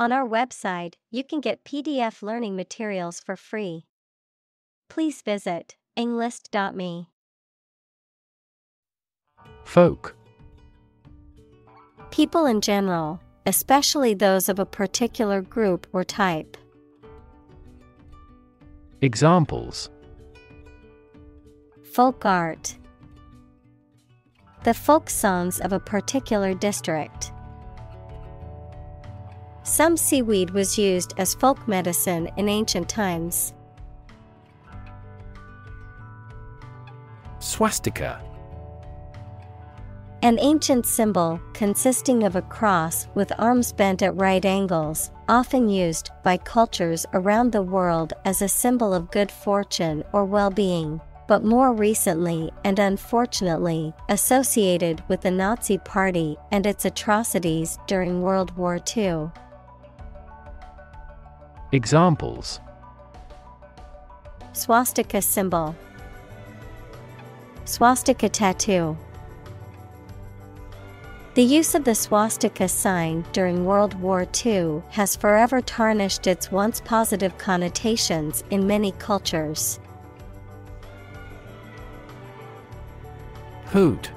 On our website, you can get PDF learning materials for free. Please visit englist.me. Folk. People in general, especially those of a particular group or type. Examples: folk art, the folk songs of a particular district. Some seaweed was used as folk medicine in ancient times. Swastika. An ancient symbol consisting of a cross with arms bent at right angles, often used by cultures around the world as a symbol of good fortune or well-being, but more recently and unfortunately associated with the Nazi Party and its atrocities during World War II. Examples: swastika symbol, swastika tattoo. The use of the swastika sign during World War II has forever tarnished its once positive connotations in many cultures. Hood.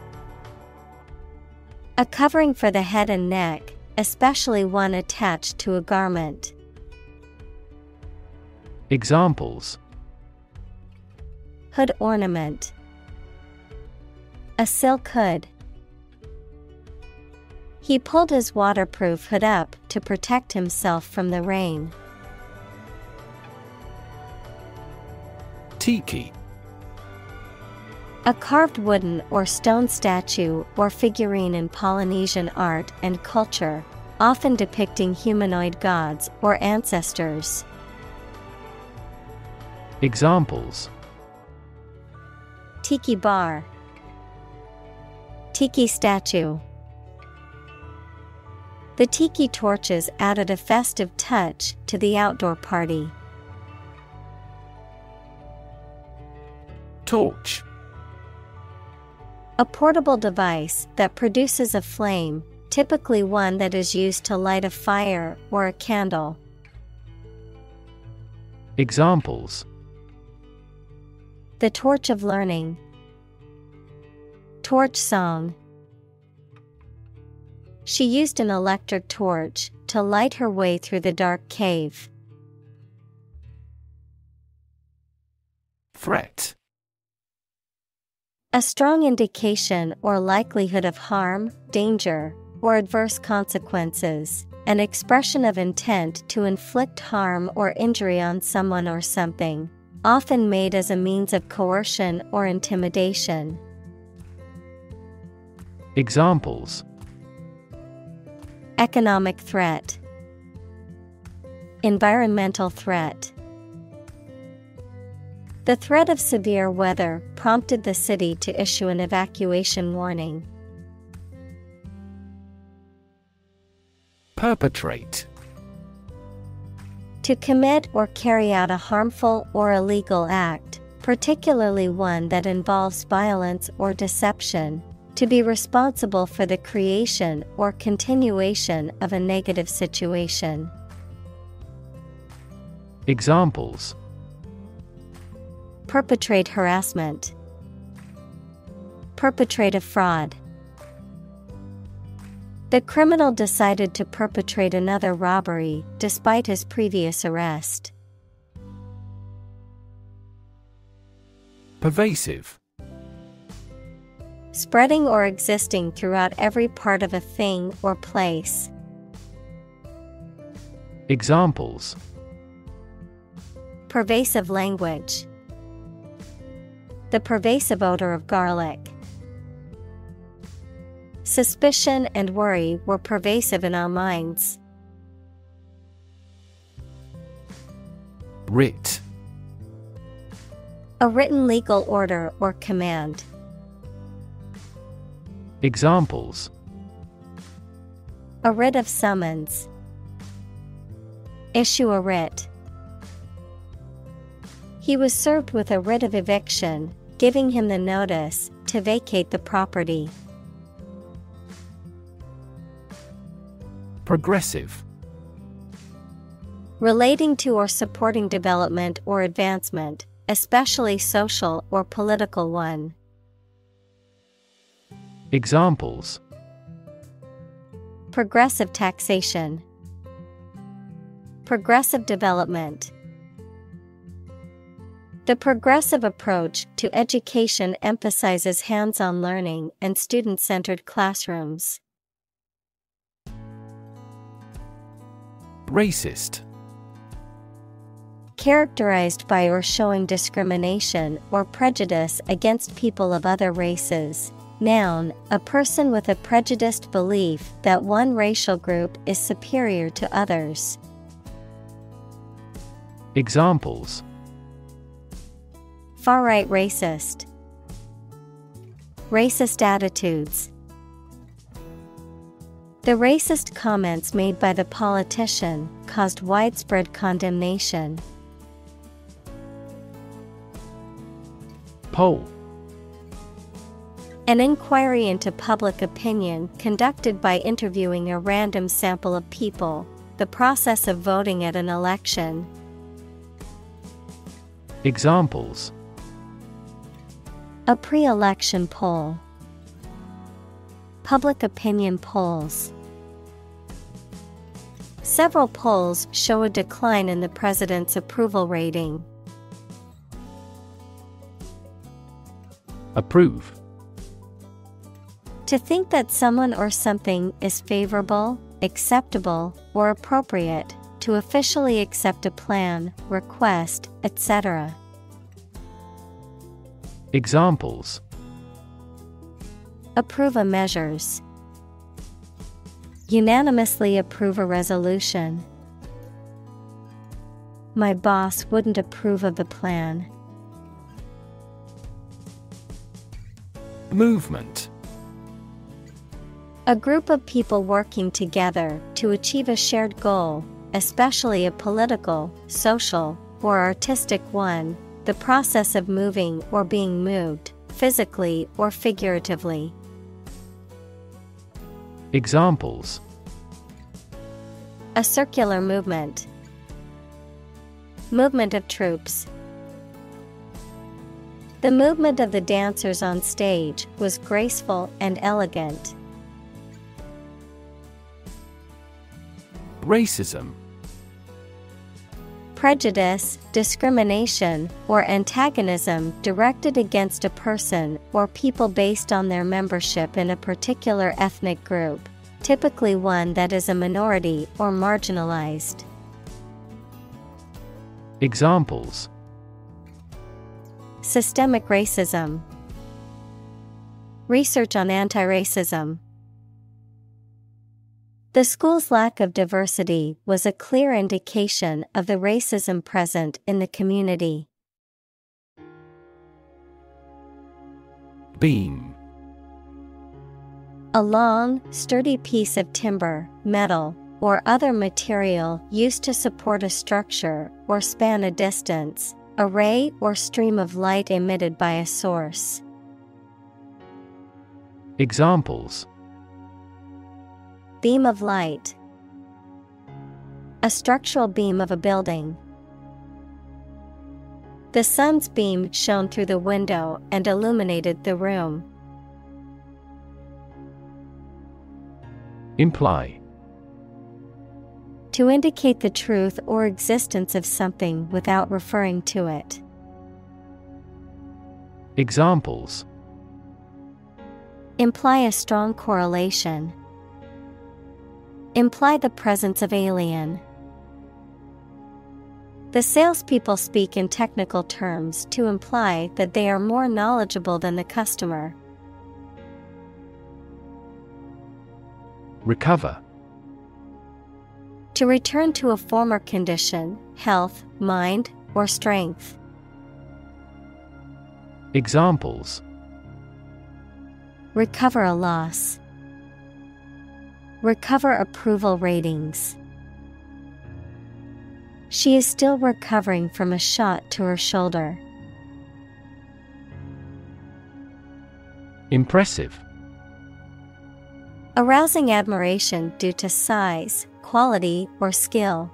A covering for the head and neck, especially one attached to a garment. Examples: hood ornament, a silk hood. He pulled his waterproof hood up to protect himself from the rain. Tiki. A carved wooden or stone statue or figurine in Polynesian art and culture, often depicting humanoid gods or ancestors. Examples: tiki bar, tiki statue. The tiki torches added a festive touch to the outdoor party. Torch. A portable device that produces a flame, typically one that is used to light a fire or a candle. Examples: the torch of learning, torch song. She used an electric torch to light her way through the dark cave. Threat. A strong indication or likelihood of harm, danger, or adverse consequences, an expression of intent to inflict harm or injury on someone or something, often made as a means of coercion or intimidation. Examples: economic threat, environmental threat. The threat of severe weather prompted the city to issue an evacuation warning. Perpetrate. To commit or carry out a harmful or illegal act, particularly one that involves violence or deception. To be responsible for the creation or continuation of a negative situation. Examples: perpetrate harassment, perpetrate a fraud. The criminal decided to perpetrate another robbery despite his previous arrest. Pervasive. Spreading or existing throughout every part of a thing or place. Examples: pervasive language, the pervasive odor of garlic. Suspicion and worry were pervasive in our minds. Writ. A written legal order or command. Examples: a writ of summons, issue a writ. He was served with a writ of eviction, giving him the notice to vacate the property. Progressive. Relating to or supporting development or advancement, especially social or political one. Examples: progressive taxation, progressive development. The progressive approach to education emphasizes hands-on learning and student-centered classrooms. Racist. Characterized by or showing discrimination or prejudice against people of other races. Noun, a person with a prejudiced belief that one racial group is superior to others. Examples: far-right racist, racist attitudes. The racist comments made by the politician caused widespread condemnation. Poll. An inquiry into public opinion conducted by interviewing a random sample of people, the process of voting at an election. Examples: a pre-election poll, public opinion polls. Several polls show a decline in the president's approval rating. Approve. To think that someone or something is favorable, acceptable, or appropriate, to officially accept a plan, request, etc. Examples: approve of measures, unanimously approve a resolution. My boss wouldn't approve of the plan. Movement. A group of people working together to achieve a shared goal, especially a political, social, or artistic one, the process of moving or being moved, physically or figuratively. Examples: a circular movement, movement of troops. The movement of the dancers on stage was graceful and elegant. Racism. Prejudice, discrimination, or antagonism directed against a person or people based on their membership in a particular ethnic group, typically one that is a minority or marginalized. Examples: systemic racism, research on anti-racism. The school's lack of diversity was a clear indication of the racism present in the community. Beam. A long, sturdy piece of timber, metal, or other material used to support a structure or span a distance, a ray or stream of light emitted by a source. Examples: beam of light, a structural beam of a building. The sun's beam shone through the window and illuminated the room. Imply. To indicate the truth or existence of something without referring to it. Examples: imply a strong correlation, imply the presence of alien. The salespeople speak in technical terms to imply that they are more knowledgeable than the customer. Recover. To return to a former condition, health, mind, or strength. Examples: recover a loss, recover approval ratings. She is still recovering from a shot to her shoulder. Impressive. Arousing admiration due to size, quality, or skill.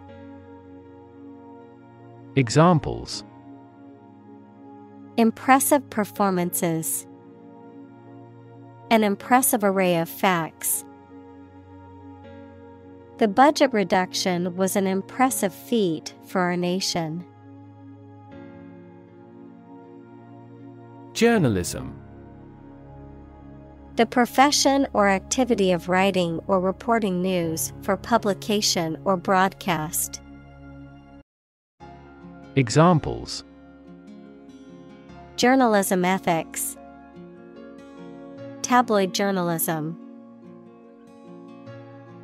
Examples: impressive performances, an impressive array of facts. The budget reduction was an impressive feat for our nation. Journalism. The profession or activity of writing or reporting news for publication or broadcast. Examples: journalism ethics, tabloid journalism.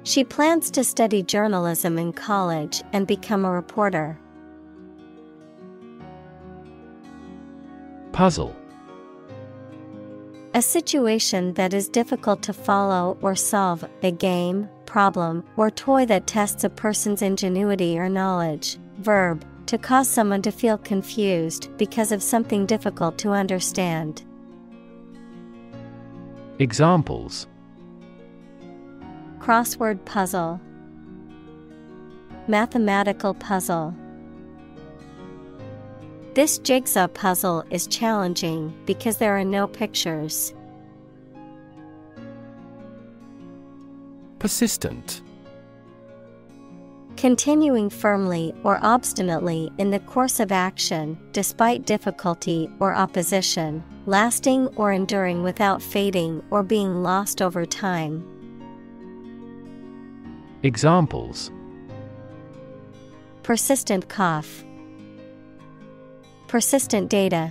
She plans to study journalism in college and become a reporter. Puzzle. A situation that is difficult to follow or solve, a game, problem, or toy that tests a person's ingenuity or knowledge. Verb, to cause someone to feel confused because of something difficult to understand. Examples: crossword puzzle, mathematical puzzle. This jigsaw puzzle is challenging because there are no pictures. Persistent. Continuing firmly or obstinately in the course of action, despite difficulty or opposition, lasting or enduring without fading or being lost over time. Examples: persistent cough, persistent data.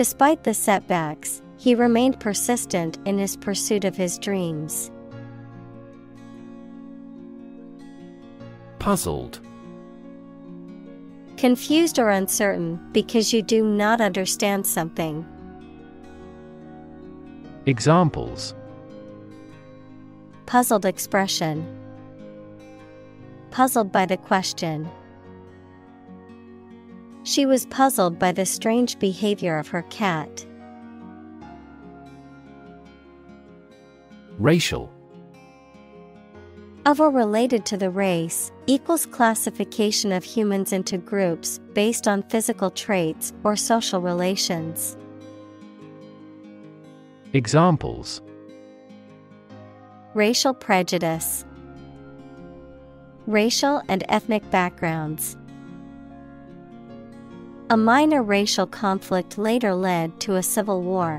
Despite the setbacks, he remained persistent in his pursuit of his dreams. Puzzled. Confused or uncertain because you do not understand something. Examples: puzzled expression, puzzled by the question. She was puzzled by the strange behavior of her cat. Racial. Of or related to the race, equals classification of humans into groups based on physical traits or social relations. Examples: racial prejudice, racial and ethnic backgrounds. A minor racial conflict later led to a civil war.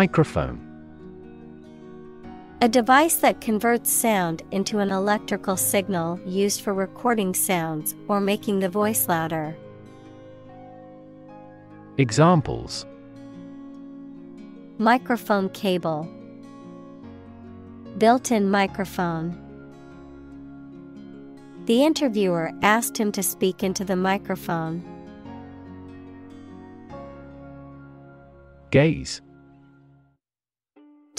Microphone. A device that converts sound into an electrical signal used for recording sounds or making the voice louder. Examples: microphone cable, built-in microphone. The interviewer asked him to speak into the microphone. Gaze.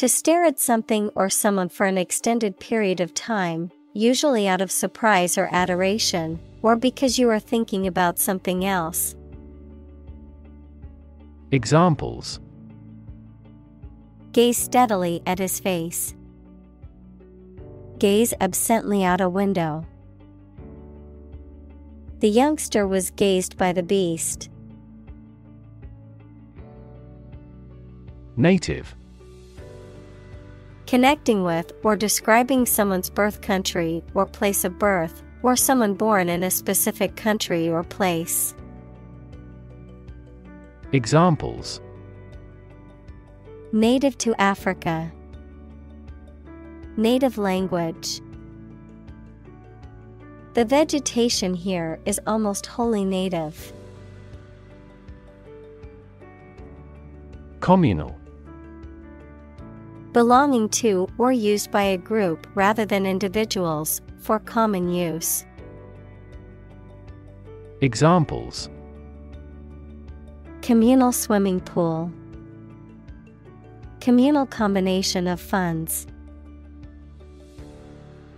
To stare at something or someone for an extended period of time, usually out of surprise or adoration, or because you are thinking about something else. Examples: gaze steadily at his face, gaze absently out a window. The youngster was gazed by the beast. Native. Connecting with or describing someone's birth country or place of birth, or someone born in a specific country or place. Examples: native to Africa, native language. The vegetation here is almost wholly native. Communal. Belonging to or used by a group rather than individuals, for common use. Examples: communal swimming pool, communal combination of funds.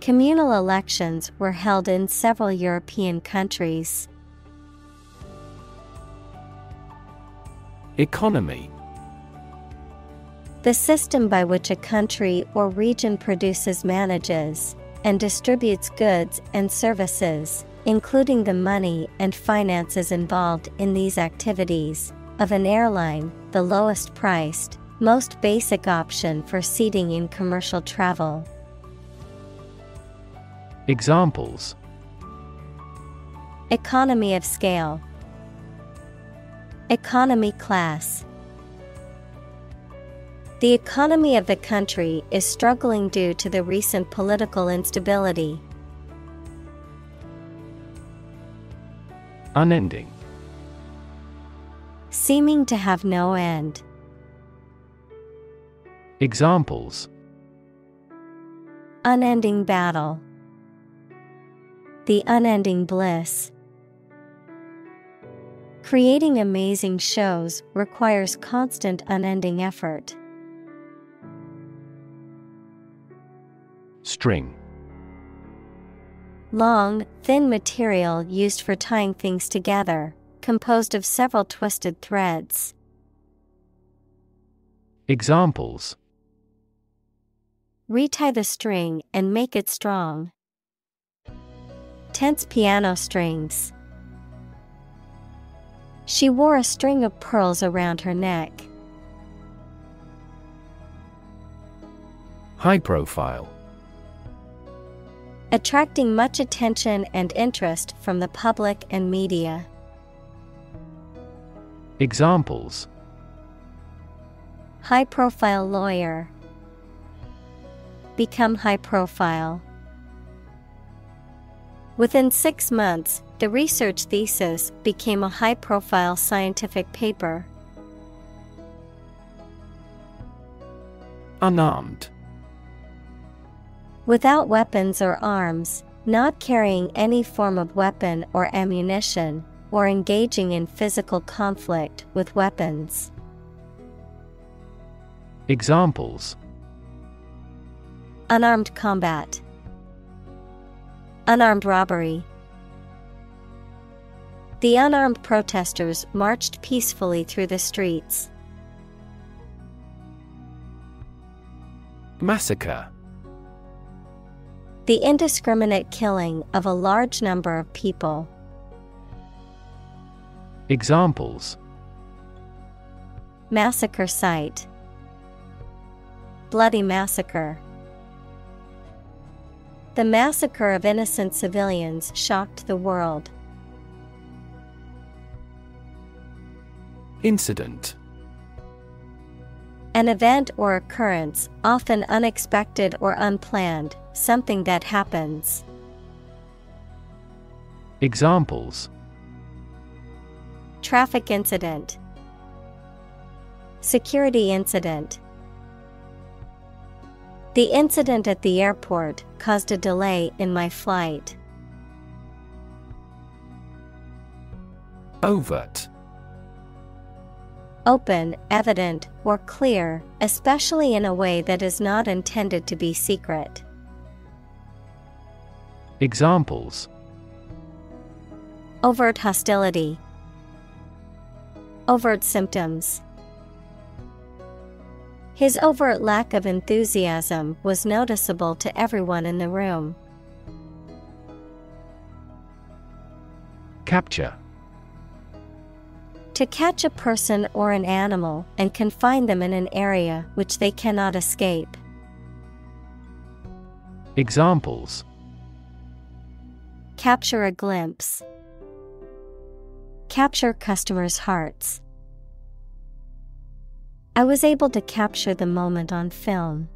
Communal elections were held in several European countries. Economy. The system by which a country or region produces, manages, and distributes goods and services, including the money and finances involved in these activities, of an airline, the lowest priced, most basic option for seating in commercial travel. Examples: economy of scale, economy class. The economy of the country is struggling due to the recent political instability. Unending. Seeming to have no end. Examples: unending battle, the unending bliss. Creating amazing shows requires constant unending effort. String. Long, thin material used for tying things together, composed of several twisted threads. Examples: retie the string and make it strong. Tense piano strings. She wore a string of pearls around her neck. High profile. Attracting much attention and interest from the public and media. Examples: high-profile lawyer, become high profile. Within 6 months, the research thesis became a high-profile scientific paper. Unarmed. Without weapons or arms, not carrying any form of weapon or ammunition, or engaging in physical conflict with weapons. Examples: unarmed combat, unarmed robbery. The unarmed protesters marched peacefully through the streets. Massacre. The indiscriminate killing of a large number of people. Examples: massacre site, bloody massacre. The massacre of innocent civilians shocked the world. Incident. An event or occurrence, often unexpected or unplanned, something that happens. Examples: traffic incident, security incident. The incident at the airport caused a delay in my flight. Overt. Open, evident, or clear, especially in a way that is not intended to be secret. Examples: overt hostility, overt symptoms. His overt lack of enthusiasm was noticeable to everyone in the room. Capture. To catch a person or an animal and confine them in an area which they cannot escape. Examples: capture a glimpse, capture customers' hearts. I was able to capture the moment on film.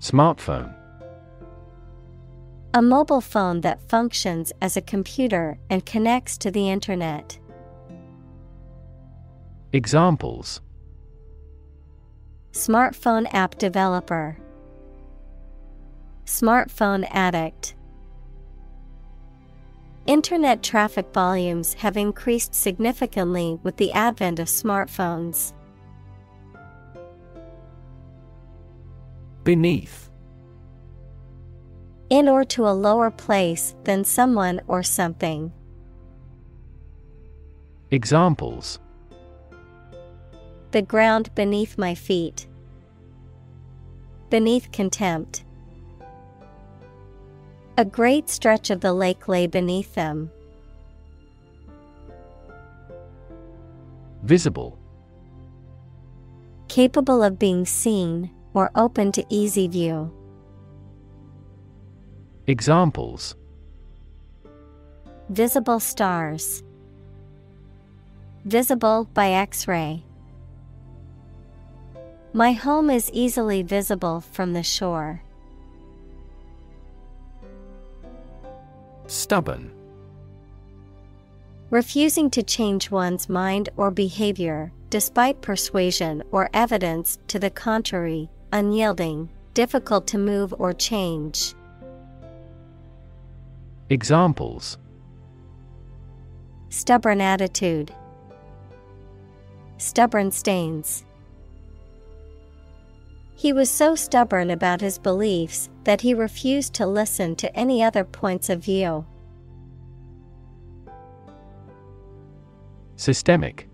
Smartphone. A mobile phone that functions as a computer and connects to the internet. Examples: smartphone app developer, smartphone addict. Internet traffic volumes have increased significantly with the advent of smartphones. Beneath. In or to a lower place than someone or something. Examples: the ground beneath my feet, beneath contempt. A great stretch of the lake lay beneath them. Visible. Capable of being seen, or open to easy view. Examples. Visible stars. Visible by X-ray. My home is easily visible from the shore. Stubborn. Refusing to change one's mind or behavior, despite persuasion or evidence to the contrary, unyielding, difficult to move or change. Examples. Stubborn attitude. Stubborn stains. He was so stubborn about his beliefs that he refused to listen to any other points of view. Systemic.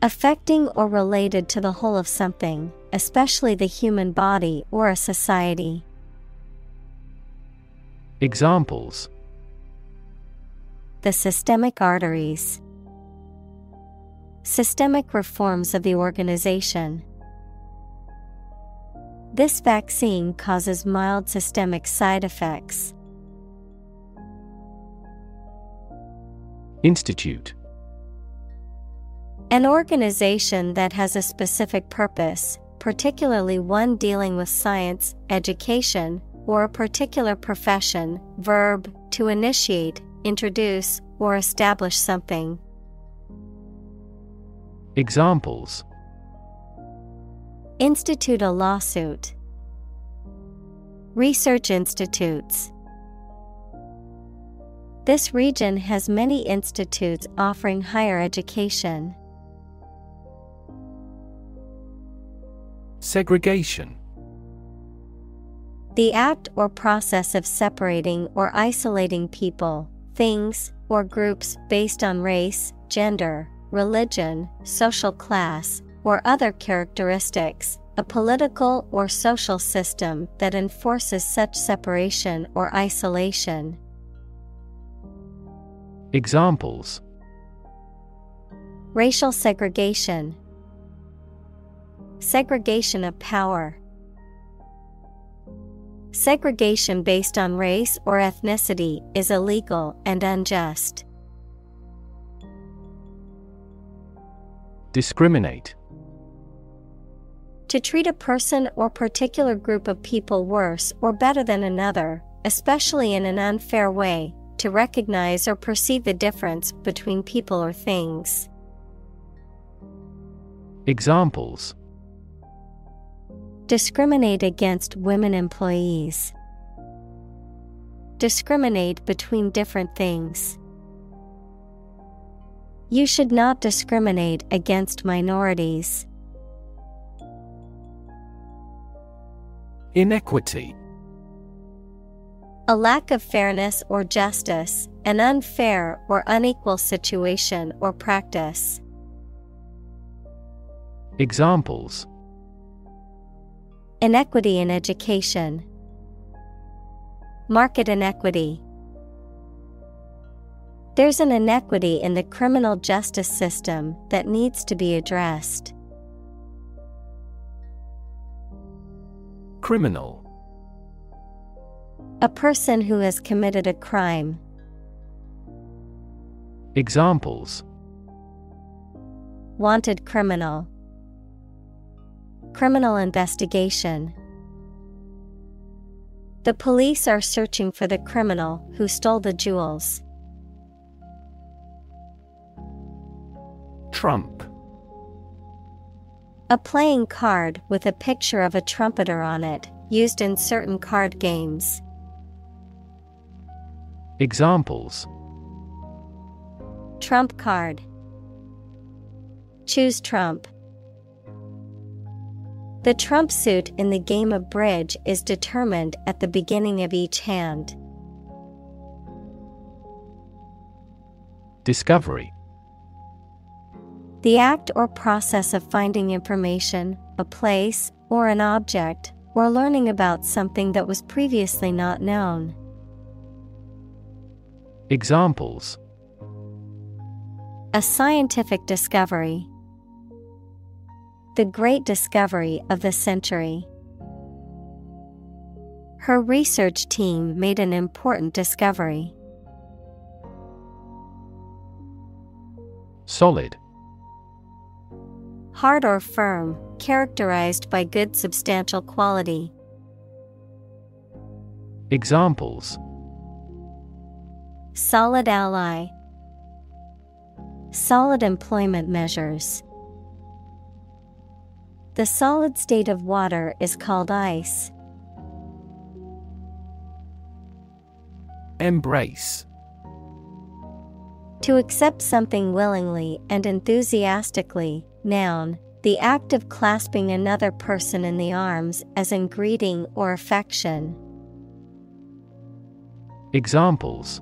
Affecting or related to the whole of something, especially the human body or a society. Examples. The systemic arteries. Systemic reforms of the organization. This vaccine causes mild systemic side effects. Institute. An organization that has a specific purpose, particularly one dealing with science, education, or a particular profession. Verb, to initiate, introduce, or establish something. Examples. Institute a lawsuit. Research institutes. This region has many institutes offering higher education. Segregation. The act or process of separating or isolating people, things, or groups based on race, gender, religion, social class, or other characteristics, a political or social system that enforces such separation or isolation. Examples. Racial segregation. Segregation of power. Segregation based on race or ethnicity is illegal and unjust. Discriminate. To treat a person or particular group of people worse or better than another, especially in an unfair way, to recognize or perceive the difference between people or things. Examples. Discriminate against women employees. Discriminate between different things. You should not discriminate against minorities. Inequity. A lack of fairness or justice, an unfair or unequal situation or practice. Examples. Inequity in education. Market inequity. There's an inequity in the criminal justice system that needs to be addressed. Criminal. A person who has committed a crime. Examples. Wanted criminal. Criminal investigation. The police are searching for the criminal who stole the jewels. Trump. A playing card with a picture of a trumpeter on it, used in certain card games. Examples. Trump card. Choose Trump. The trump suit in the game of bridge is determined at the beginning of each hand. Discovery. The act or process of finding information, a place, or an object, or learning about something that was previously not known. Examples: a scientific discovery. The great discovery of the century. Her research team made an important discovery. Solid. Hard or firm, characterized by good substantial quality. Examples: solid ally. Solid employment measures. The solid state of water is called ice. Embrace. To accept something willingly and enthusiastically. Noun, the act of clasping another person in the arms as in greeting or affection. Examples: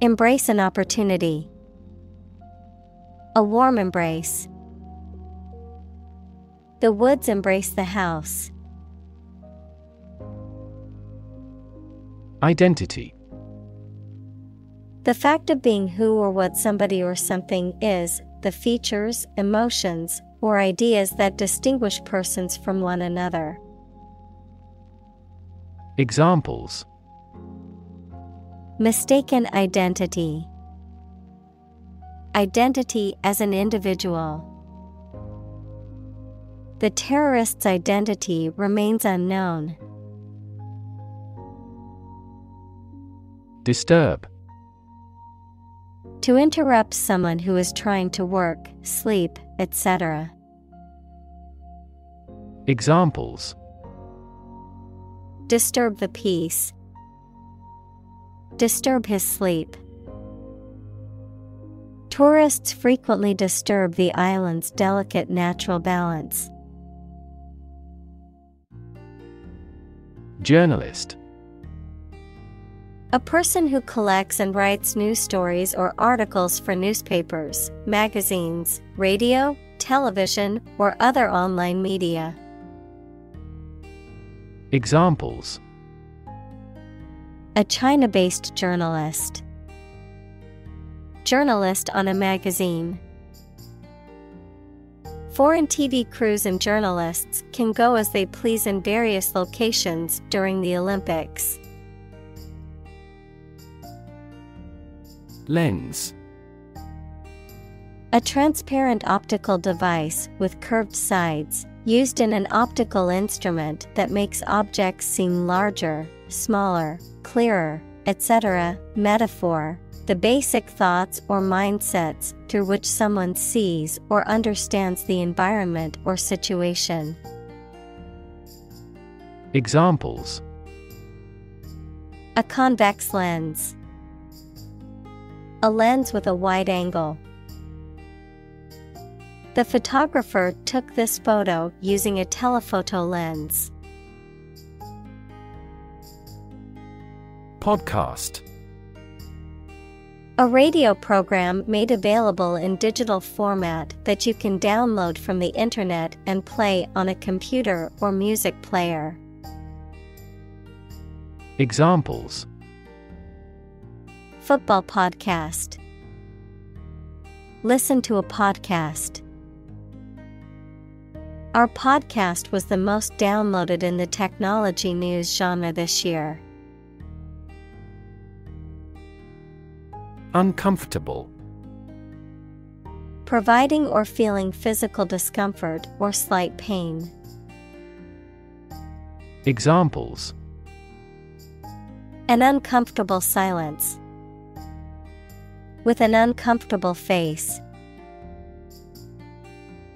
embrace an opportunity. A warm embrace. The woods embrace the house. Identity. The fact of being who or what somebody or something is, the features, emotions, or ideas that distinguish persons from one another. Examples: mistaken identity. Identity as an individual. The terrorist's identity remains unknown. Disturb. To interrupt someone who is trying to work, sleep, etc. Examples: disturb the peace. Disturb his sleep. Tourists frequently disturb the island's delicate natural balance. Journalist. A person who collects and writes news stories or articles for newspapers, magazines, radio, television, or other online media. Examples: a China-based journalist. Journalist on a magazine. Foreign TV crews and journalists can go as they please in various locations during the Olympics. Lens. A transparent optical device with curved sides, used in an optical instrument that makes objects seem larger, smaller, clearer, etc. Metaphor, the basic thoughts or mindsets through which someone sees or understands the environment or situation. Examples: a convex lens. A lens with a wide angle. The photographer took this photo using a telephoto lens. Podcast. A radio program made available in digital format that you can download from the internet and play on a computer or music player. Examples: football podcast. Listen to a podcast. Our podcast was the most downloaded in the technology news genre this year. Uncomfortable. Providing or feeling physical discomfort or slight pain. Examples: an uncomfortable silence. With an uncomfortable face.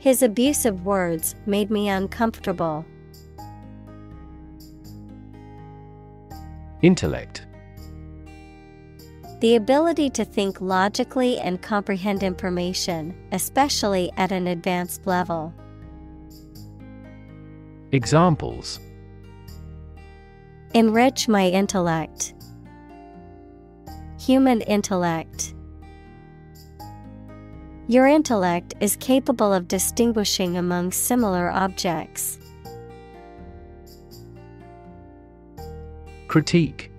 His abusive words made me uncomfortable. Intellect. The ability to think logically and comprehend information, especially at an advanced level. Examples: enrich my intellect. Human intellect. Your intellect is capable of distinguishing among similar objects. Critique.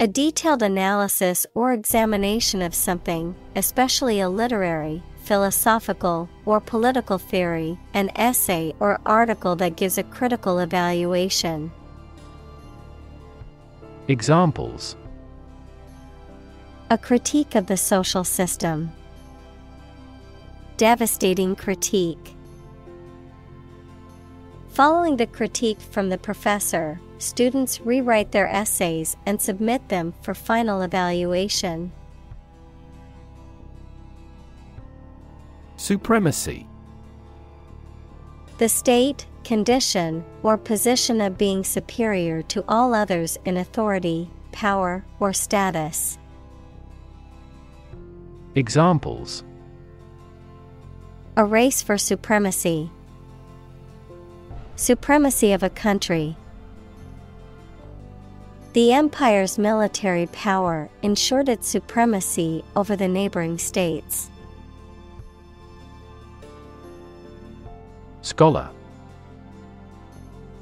A detailed analysis or examination of something, especially a literary, philosophical, or political theory, an essay or article that gives a critical evaluation. Examples: a critique of the social system. Devastating critique. Following the critique from the professor, students rewrite their essays and submit them for final evaluation. Supremacy. The state, condition, or position of being superior to all others in authority, power, or status. Examples: a race for supremacy. Supremacy of a country. The empire's military power ensured its supremacy over the neighboring states. Scholar.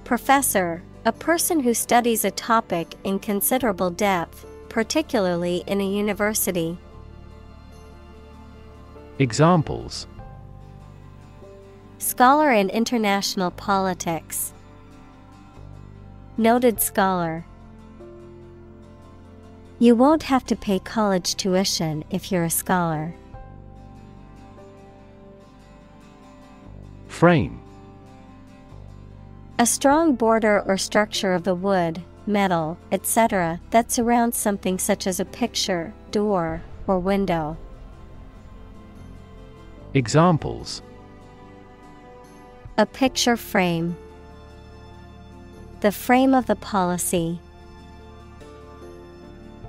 Professor, a person who studies a topic in considerable depth, particularly in a university. Examples: scholar in international politics. Noted scholar. You won't have to pay college tuition if you're a scholar. Frame. A strong border or structure of the wood, metal, etc. that surrounds something such as a picture, door, or window. Examples: a picture frame. The frame of the policy.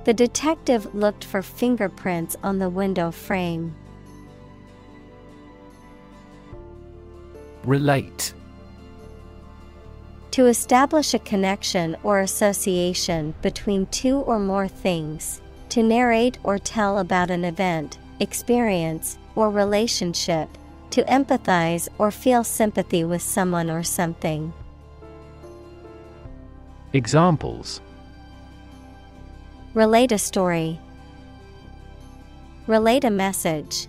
The detective looked for fingerprints on the window frame. Relate. To establish a connection or association between two or more things, to narrate or tell about an event, experience, or relationship, to empathize or feel sympathy with someone or something. Examples: relate a story. Relate a message.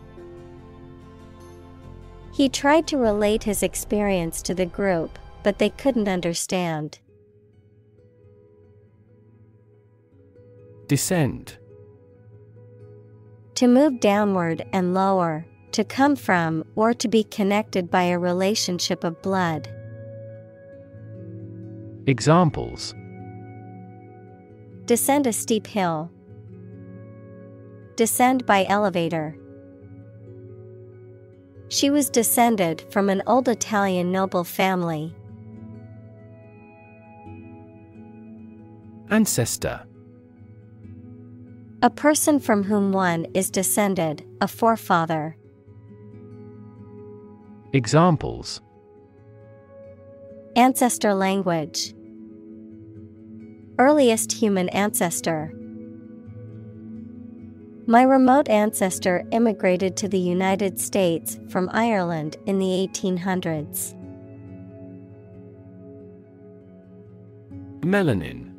He tried to relate his experience to the group, but they couldn't understand. Descend. To move downward and lower, to come from or to be connected by a relationship of blood. Examples: descend a steep hill. Descend by elevator. She was descended from an old Italian noble family. Ancestor. A person from whom one is descended, a forefather. Examples: ancestor language. Earliest human ancestor. My remote ancestor immigrated to the United States from Ireland in the 1800s. Melanin.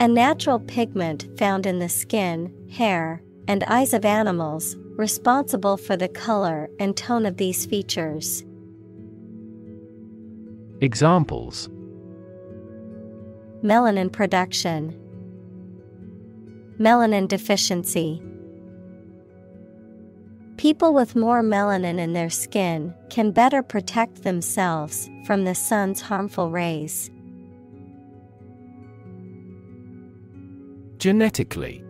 A natural pigment found in the skin, hair, and eyes of animals, responsible for the color and tone of these features. Examples: melanin production. Melanin deficiency. People with more melanin in their skin can better protect themselves from the sun's harmful rays. Genetically.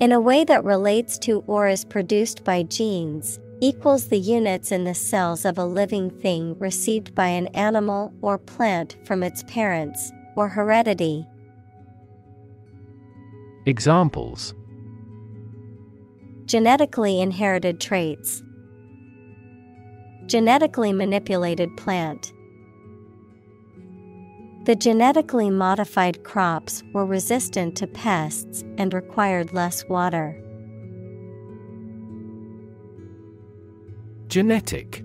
In a way that relates to or is produced by genes, equals the units in the cells of a living thing received by an animal or plant from its parents, or heredity. Examples: genetically inherited traits. Genetically manipulated plant. The genetically modified crops were resistant to pests and required less water. Genetic.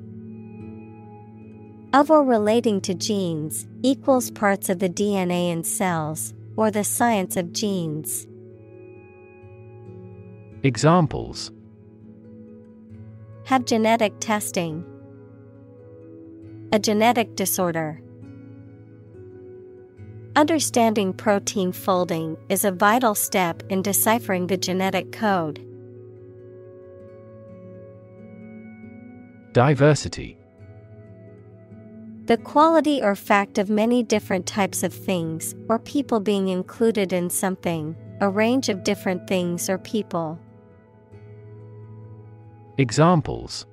Of or relating to genes, equals parts of the DNA in cells, or the science of genes. Examples: have genetic testing. A genetic disorder. Understanding protein folding is a vital step in deciphering the genetic code. Diversity. The quality or fact of many different types of things or people being included in something, a range of different things or people. Examples: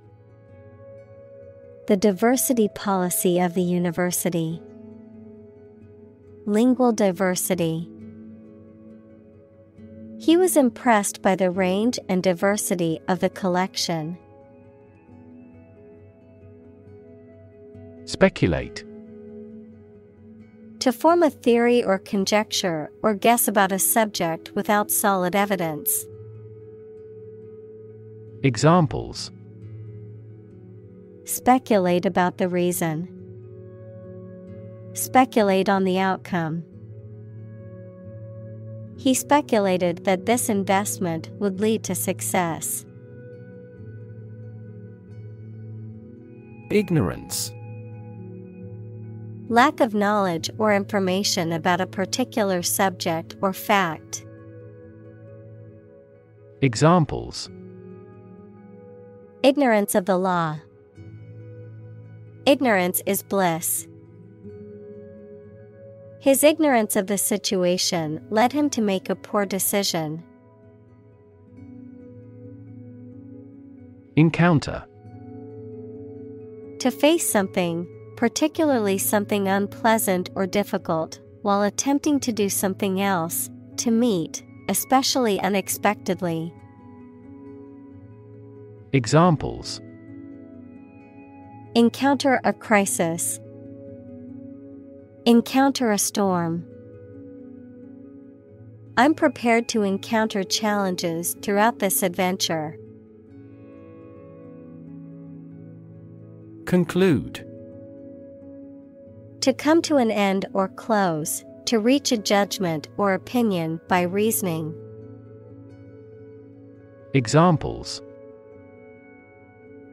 the diversity policy of the university. Lingual diversity. He was impressed by the range and diversity of the collection. Speculate. To form a theory or conjecture or guess about a subject without solid evidence. Examples: speculate about the reason. Speculate on the outcome. He speculated that this investment would lead to success. Ignorance. Lack of knowledge or information about a particular subject or fact. Examples: ignorance of the law. Ignorance is bliss. His ignorance of the situation led him to make a poor decision. Encounter. To face something, particularly something unpleasant or difficult, while attempting to do something else, to meet, especially unexpectedly. Examples: encounter a crisis. Encounter a storm. I'm prepared to encounter challenges throughout this adventure. Conclude. To come to an end or close, to reach a judgment or opinion by reasoning. Examples: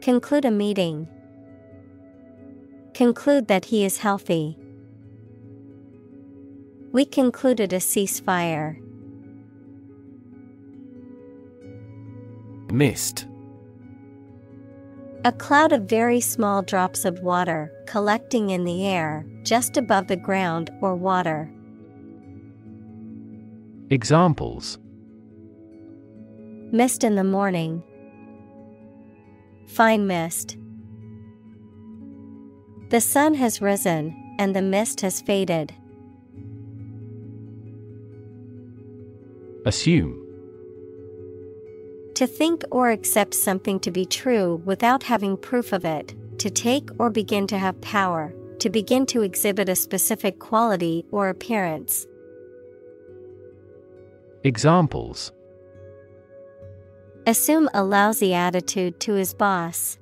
conclude a meeting. Conclude that he is healthy. We concluded a ceasefire. Mist. A cloud of very small drops of water collecting in the air, just above the ground or water. Examples: mist in the morning. Fine mist. The sun has risen, and the mist has faded. Assume. To think or accept something to be true without having proof of it, to take or begin to have power, to begin to exhibit a specific quality or appearance. Examples: assume a lousy attitude to his boss.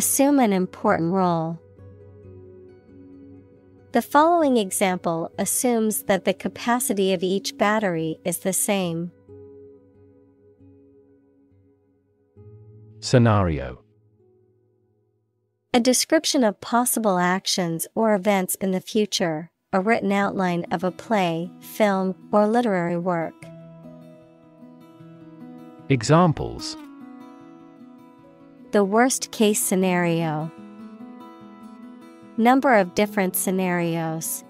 Assume an important role. The following example assumes that the capacity of each battery is the same. Scenario. A description of possible actions or events in the future, a written outline of a play, film, or literary work. Examples: the worst-case scenario. Number of different scenarios.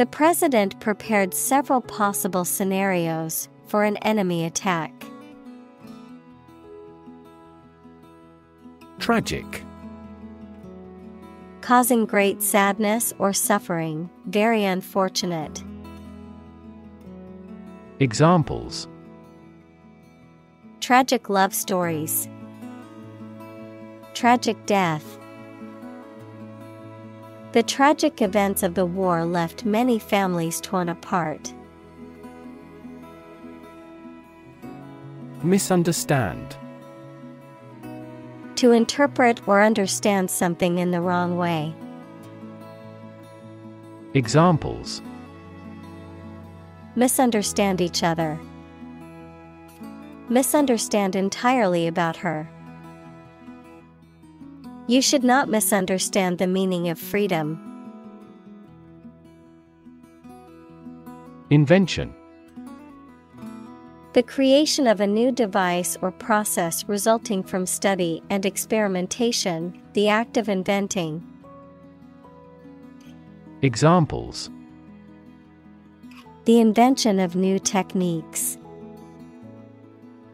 The president prepared several possible scenarios for an enemy attack. Tragic. Causing great sadness or suffering, very unfortunate. Examples: tragic love stories. Tragic death. The tragic events of the war left many families torn apart. Misunderstand. to interpret or understand something in the wrong way. Examples: misunderstand each other. Misunderstand entirely about her. You should not misunderstand the meaning of freedom. Invention: the creation of a new device or process resulting from study and experimentation, the act of inventing. Examples: the invention of new techniques.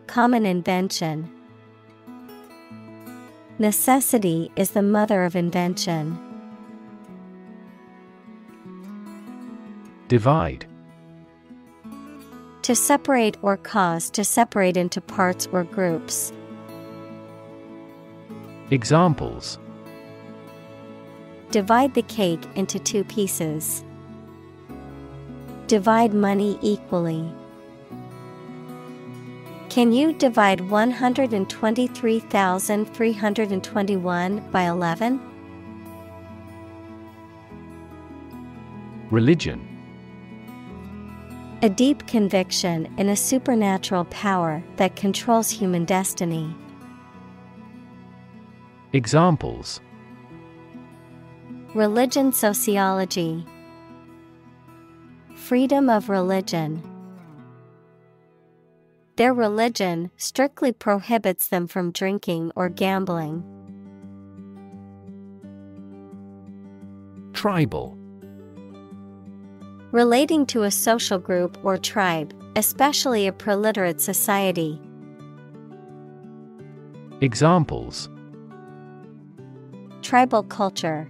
Common invention. Necessity is the mother of invention. Divide: to separate or cause to separate into parts or groups. Examples: divide the cake into two pieces. Divide money equally. Can you divide 123,321 by 11? Religion: a deep conviction in a supernatural power that controls human destiny. Examples: religion sociology. Freedom of religion. Their religion strictly prohibits them from drinking or gambling. Tribal: relating to a social group or tribe, especially a proliterate society. Examples: tribal culture.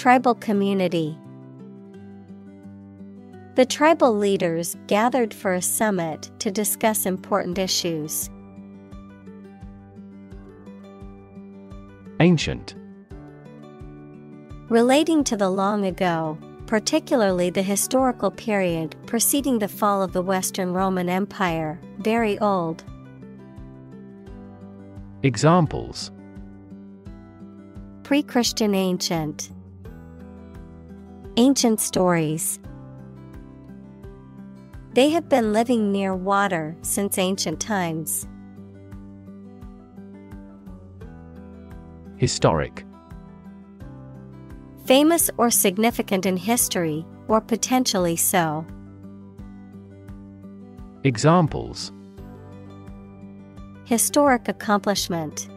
Tribal community. The tribal leaders gathered for a summit to discuss important issues. Ancient: relating to the long ago, particularly the historical period preceding the fall of the Western Roman Empire, very old. Examples: pre-Christian ancient. Ancient stories. They have been living near water since ancient times. Historic: famous or significant in history, or potentially so. Examples: historic accomplishment.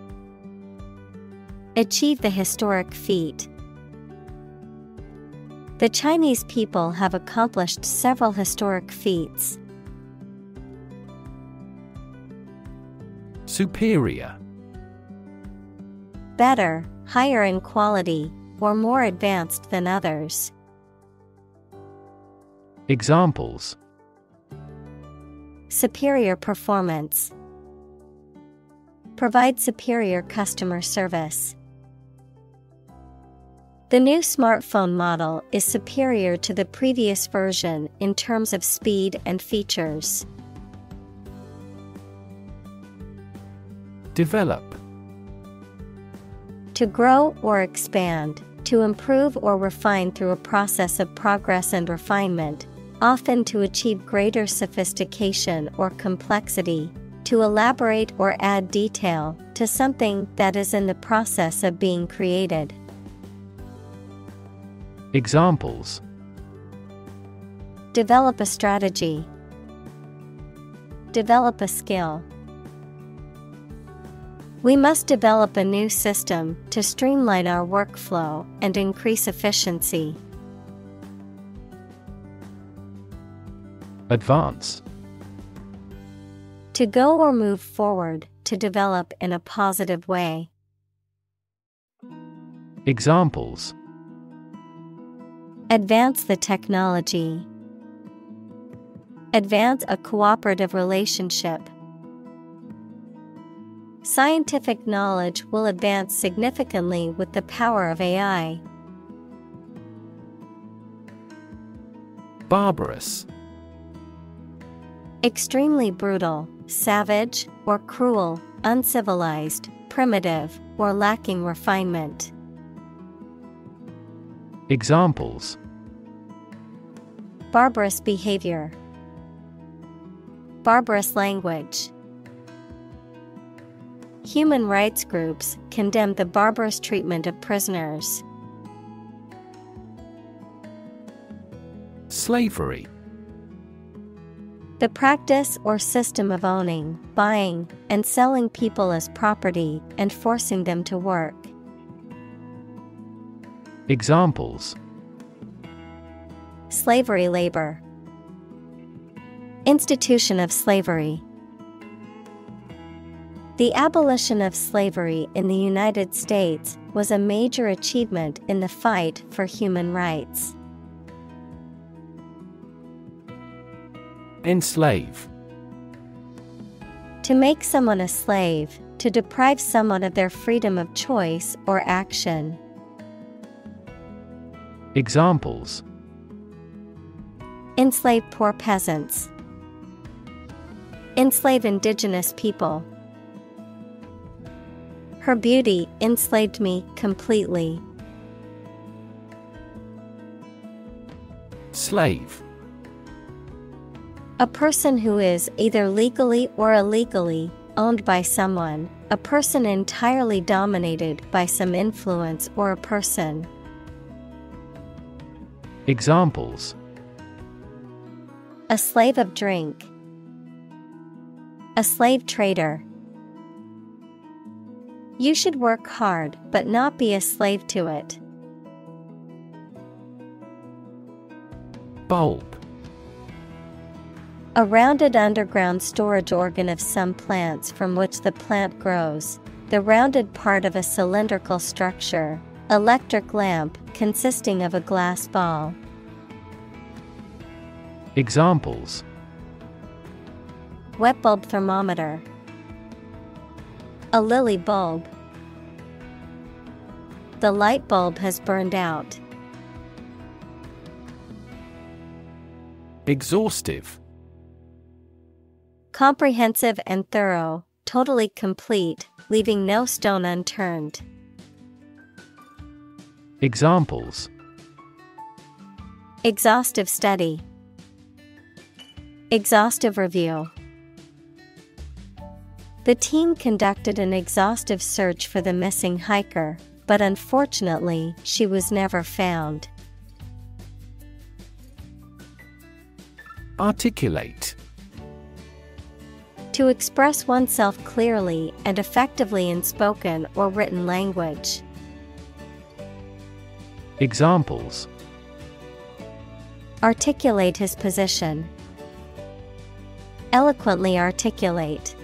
Achieve the historic feat. The Chinese people have accomplished several historic feats. Superior: better, higher in quality, or more advanced than others. Examples: superior performance. Provide superior customer service. The new smartphone model is superior to the previous version in terms of speed and features. Develop: to grow or expand, to improve or refine through a process of progress and refinement, often to achieve greater sophistication or complexity, to elaborate or add detail to something that is in the process of being created. Examples: develop a strategy. Develop a skill. We must develop a new system to streamline our workflow and increase efficiency. Advance: to go or move forward, to develop in a positive way. Examples: advance the technology. Advance a cooperative relationship. Scientific knowledge will advance significantly with the power of AI. Barbarous: extremely brutal, savage, or cruel, uncivilized, primitive, or lacking refinement. Examples: barbarous behavior, barbarous language. Human rights groups condemned the barbarous treatment of prisoners. Slavery. The practice or system of owning, buying, and selling people as property and forcing them to work. Examples: slavery labor, institution of slavery. The abolition of slavery in the United States was a major achievement in the fight for human rights. Enslave. To make someone a slave, to deprive someone of their freedom of choice or action. Examples: enslave poor peasants, enslave indigenous people. Her beauty enslaved me completely. Slave. A person who is either legally or illegally owned by someone, a person entirely dominated by some influence or a person. Examples: a slave of drink, a slave trader. You should work hard, but not be a slave to it. Bulb. A rounded underground storage organ of some plants from which the plant grows, the rounded part of a cylindrical structure, electric lamp consisting of a glass ball. Examples: wet bulb thermometer, a lily bulb. The light bulb has burned out. Exhaustive. Comprehensive and thorough, totally complete, leaving no stone unturned. Examples: exhaustive study, exhaustive review. The team conducted an exhaustive search for the missing hiker, but unfortunately, she was never found. Articulate. To express oneself clearly and effectively in spoken or written language. Examples: articulate his position, eloquently articulate.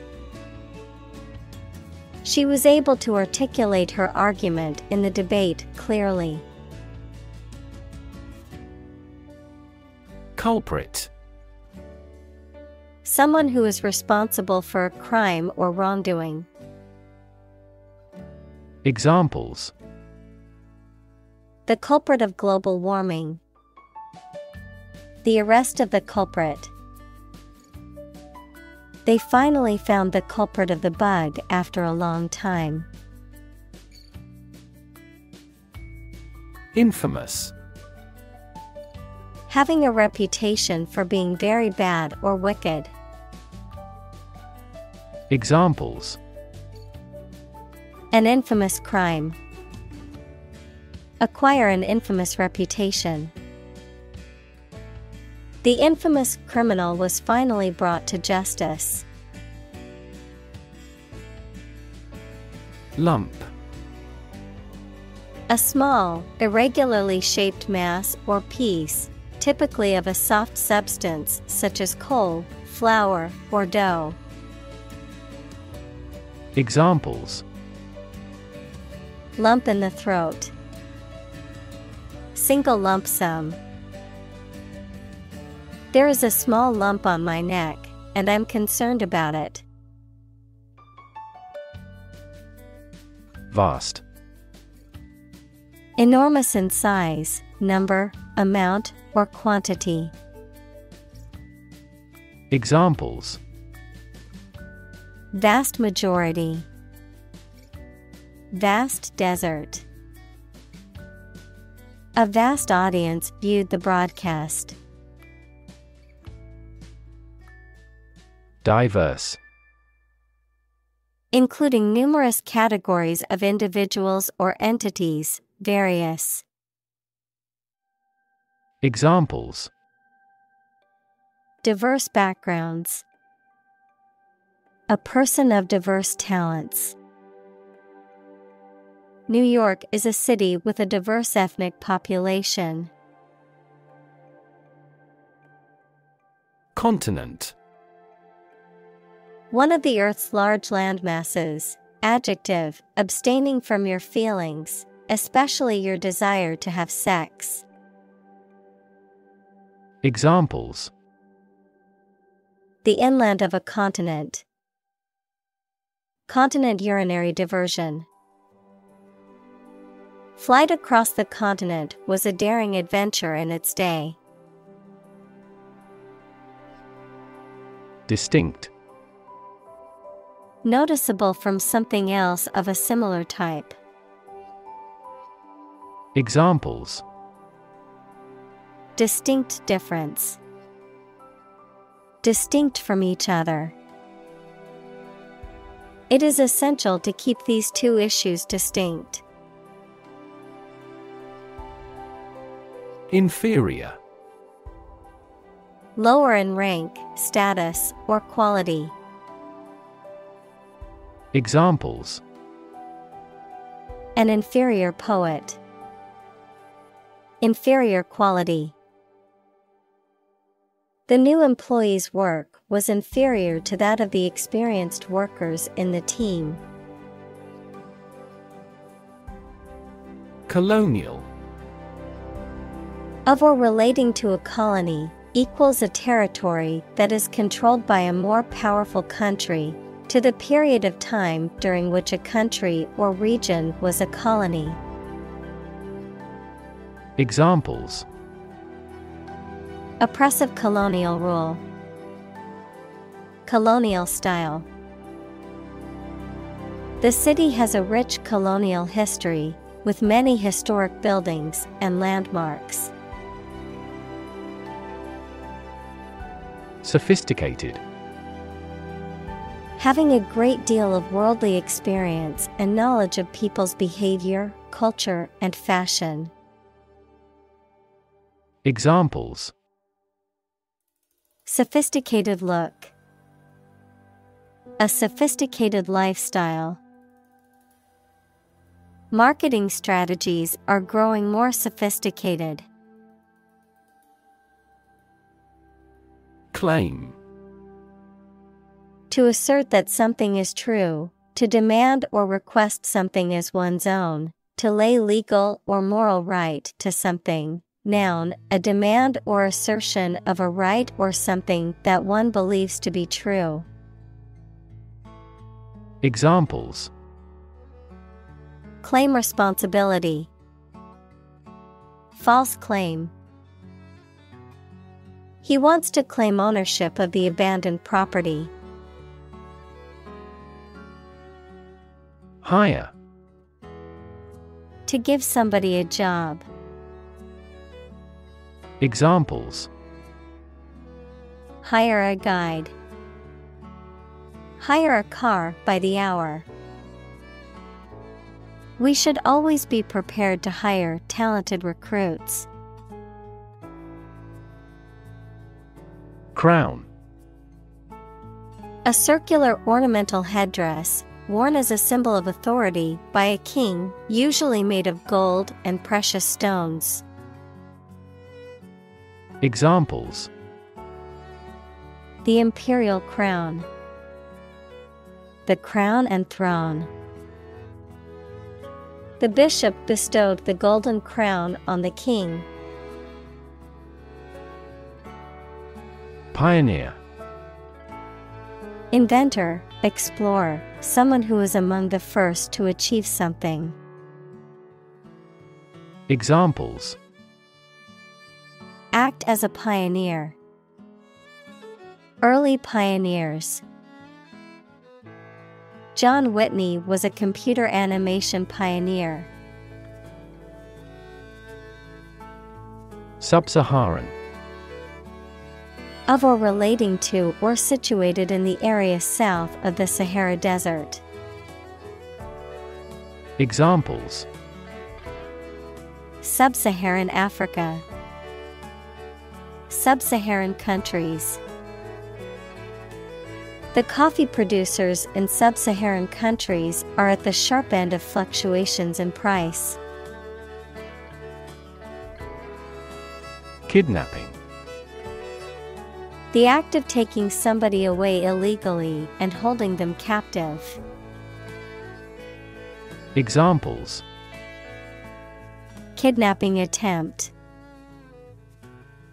She was able to articulate her argument in the debate clearly. Culprit. Someone who is responsible for a crime or wrongdoing. Examples: the culprit of global warming, the arrest of the culprit. They finally found the culprit of the bug after a long time. Infamous. Having a reputation for being very bad or wicked. Examples: an infamous crime, acquire an infamous reputation. The infamous criminal was finally brought to justice. Lump. A small, irregularly shaped mass or piece, typically of a soft substance such as coal, flour, or dough. Examples: lump in the throat, single lump sum. There is a small lump on my neck, and I'm concerned about it. Vast. Enormous in size, number, amount, or quantity. Examples: Vast majority. Vast desert. A vast audience viewed the broadcast. Diverse. Including numerous categories of individuals or entities, various. Examples: diverse backgrounds. A person of diverse talents. New York is a city with a diverse ethnic population. Continent. One of the Earth's large landmasses. Adjective, abstaining from your feelings, especially your desire to have sex. Examples: the inland of a continent. Continent urinary diversion. Flight across the continent was a daring adventure in its day. Distinct. Noticeable from something else of a similar type. Examples: distinct difference. Distinct from each other. It is essential to keep these two issues distinct. Inferior. Lower in rank, status, or quality. Examples: an inferior poet. Inferior quality. The new employee's work was inferior to that of the experienced workers in the team. Colonial. Of or relating to a colony, equals a territory that is controlled by a more powerful country, to the period of time during which a country or region was a colony. Examples: oppressive colonial rule. Colonial style. The city has a rich colonial history, with many historic buildings and landmarks. Sophisticated. Having a great deal of worldly experience and knowledge of people's behavior, culture, and fashion. Examples: sophisticated look. A sophisticated lifestyle. Marketing strategies are growing more sophisticated. Claim. To assert that something is true, to demand or request something as one's own, to lay legal or moral right to something. Noun, a demand or assertion of a right or something that one believes to be true. Examples: claim responsibility. False claim. He wants to claim ownership of the abandoned property. Hire. To give somebody a job. Examples: hire a guide. Hire a car by the hour. We should always be prepared to hire talented recruits. Crown. A circular ornamental headdress, worn as a symbol of authority by a king, usually made of gold and precious stones. Examples: the imperial crown. The crown and throne. The bishop bestowed the golden crown on the king. Pioneer. Inventor, explorer, someone who is among the first to achieve something. Examples: act as a pioneer. Early pioneers. John Whitney was a computer animation pioneer. Sub-Saharan. Of or relating to or situated in the area south of the Sahara Desert. Examples: Sub-Saharan Africa, Sub-Saharan countries. The coffee producers in sub-Saharan countries are at the sharp end of fluctuations in price. Kidnapping. The act of taking somebody away illegally and holding them captive. Examples: Kidnapping attempt,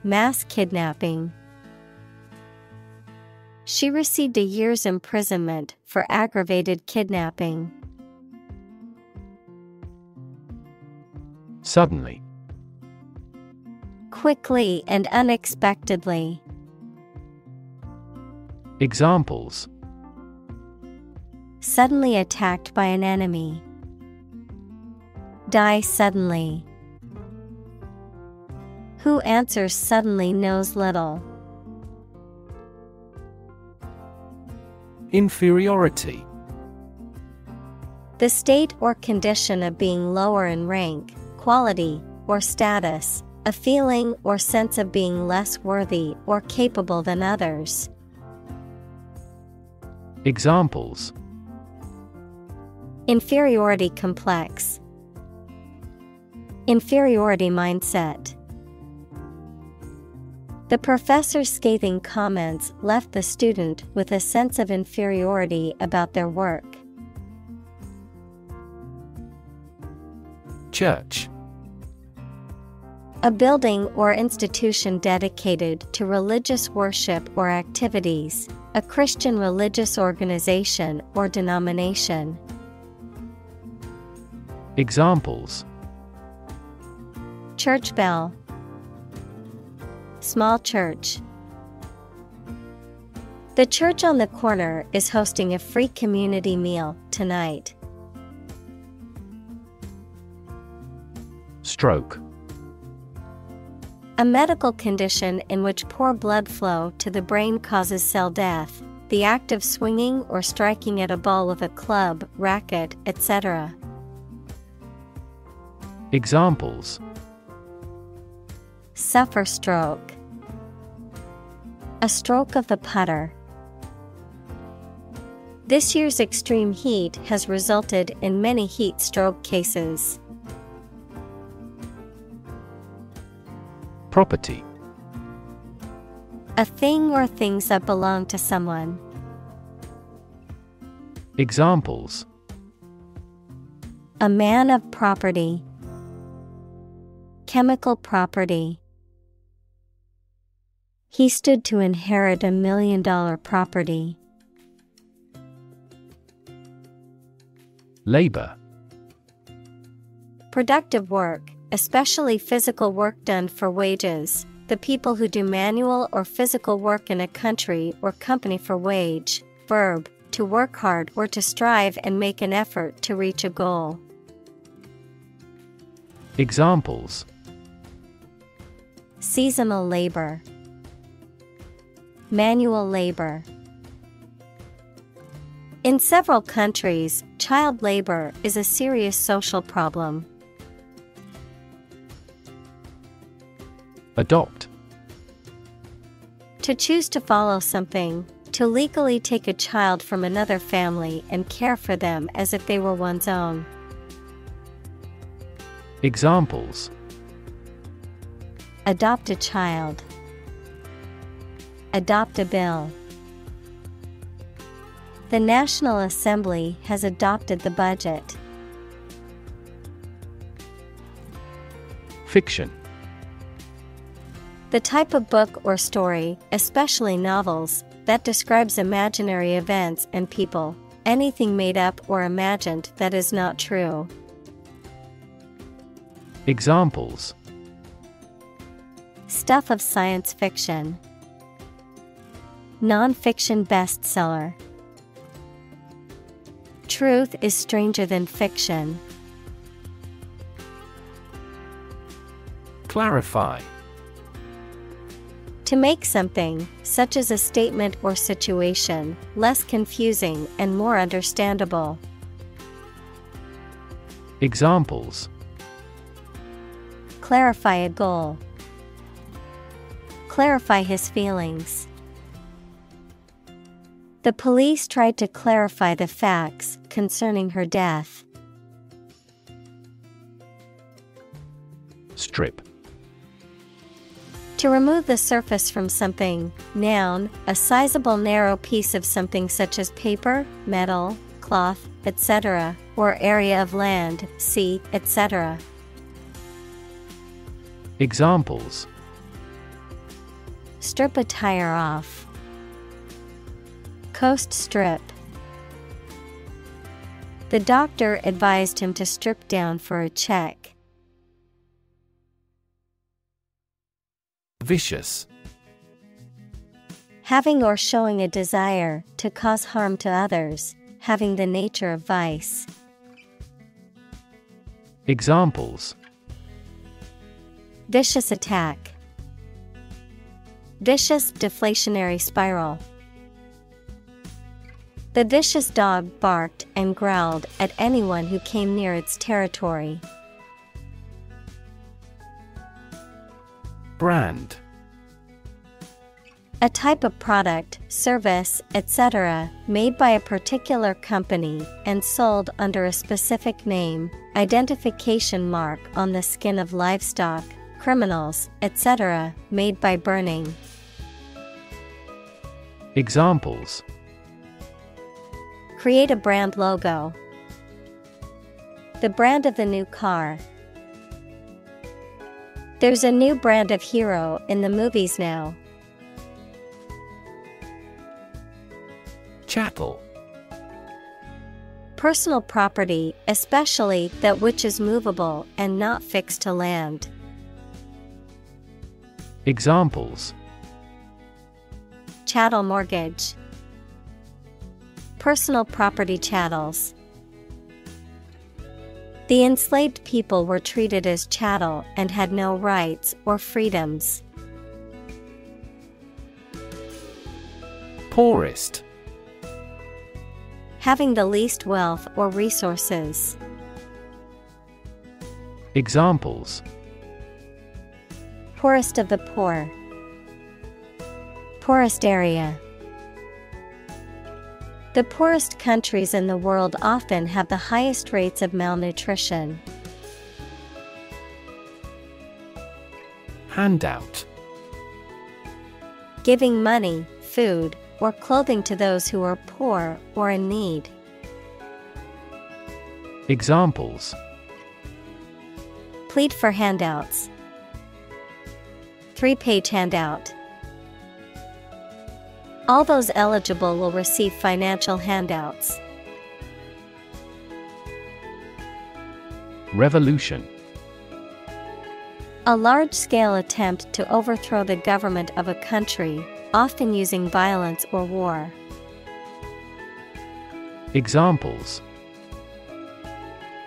mass kidnapping. She received a year's imprisonment for aggravated kidnapping. Suddenly. Quickly and unexpectedly. Examples: Suddenly attacked by an enemy. Die suddenly. Who answers suddenly knows little. Inferiority. The state or condition of being lower in rank, quality, or status, a feeling or sense of being less worthy or capable than others. Examples: Inferiority complex, inferiority mindset. The professor's scathing comments left the student with a sense of inferiority about their work. Church. A building or institution dedicated to religious worship or activities, a Christian religious organization or denomination. Examples: Church bell, small church. The church on the corner is hosting a free community meal tonight. Stroke. A medical condition in which poor blood flow to the brain causes cell death, the act of swinging or striking at a ball with a club, racket, etc. Examples: Suffer stroke, a stroke of the putter. This year's extreme heat has resulted in many heat stroke cases. Property. A thing or things that belong to someone. Examples: A man of property, chemical property. He stood to inherit $1 million property. Labor. Productive work, especially physical work done for wages, the people who do manual or physical work in a country or company for wage. Verb, to work hard or to strive and make an effort to reach a goal. Examples: Seasonal labor, manual labor. In several countries, child labor is a serious social problem. Adopt. To choose to follow something, to legally take a child from another family and care for them as if they were one's own. Examples: Adopt a child, adopt a bill. The National Assembly has adopted the budget. Fiction. The type of book or story, especially novels, that describes imaginary events and people, anything made up or imagined that is not true. Examples: Stuff of science fiction, non-fiction bestseller. Truth is stranger than fiction. Clarify. To make something, such as a statement or situation, less confusing and more understandable. Examples. Clarify a goal. Clarify his feelings. The police tried to clarify the facts concerning her death. Strip. To remove the surface from something. Noun, a sizable narrow piece of something such as paper, metal, cloth, etc., or area of land, sea, etc. Examples. Strip a tire off. Coast strip. The doctor advised him to strip down for a check. Vicious. Having or showing a desire to cause harm to others, having the nature of vice. Examples. Vicious attack. Vicious deflationary spiral. The vicious dog barked and growled at anyone who came near its territory. Brand. A type of product, service, etc., made by a particular company and sold under a specific name, identification mark on the skin of livestock, criminals, etc., made by burning. Examples. Create a brand logo. The brand of the new car. There's a new brand of hero in the movies now. Chattel. Personal property, especially that which is movable and not fixed to land. Examples. Chattel mortgage. Personal property chattels. The enslaved people were treated as chattel and had no rights or freedoms. Poorest. Having the least wealth or resources. Examples. Poorest of the poor. Poorest area. The poorest countries in the world often have the highest rates of malnutrition. Handout. Giving money, food, or clothing to those who are poor or in need. Examples. Plead for handouts. 3-page handout. All those eligible will receive financial handouts. Revolution. A large-scale attempt to overthrow the government of a country, often using violence or war. Examples.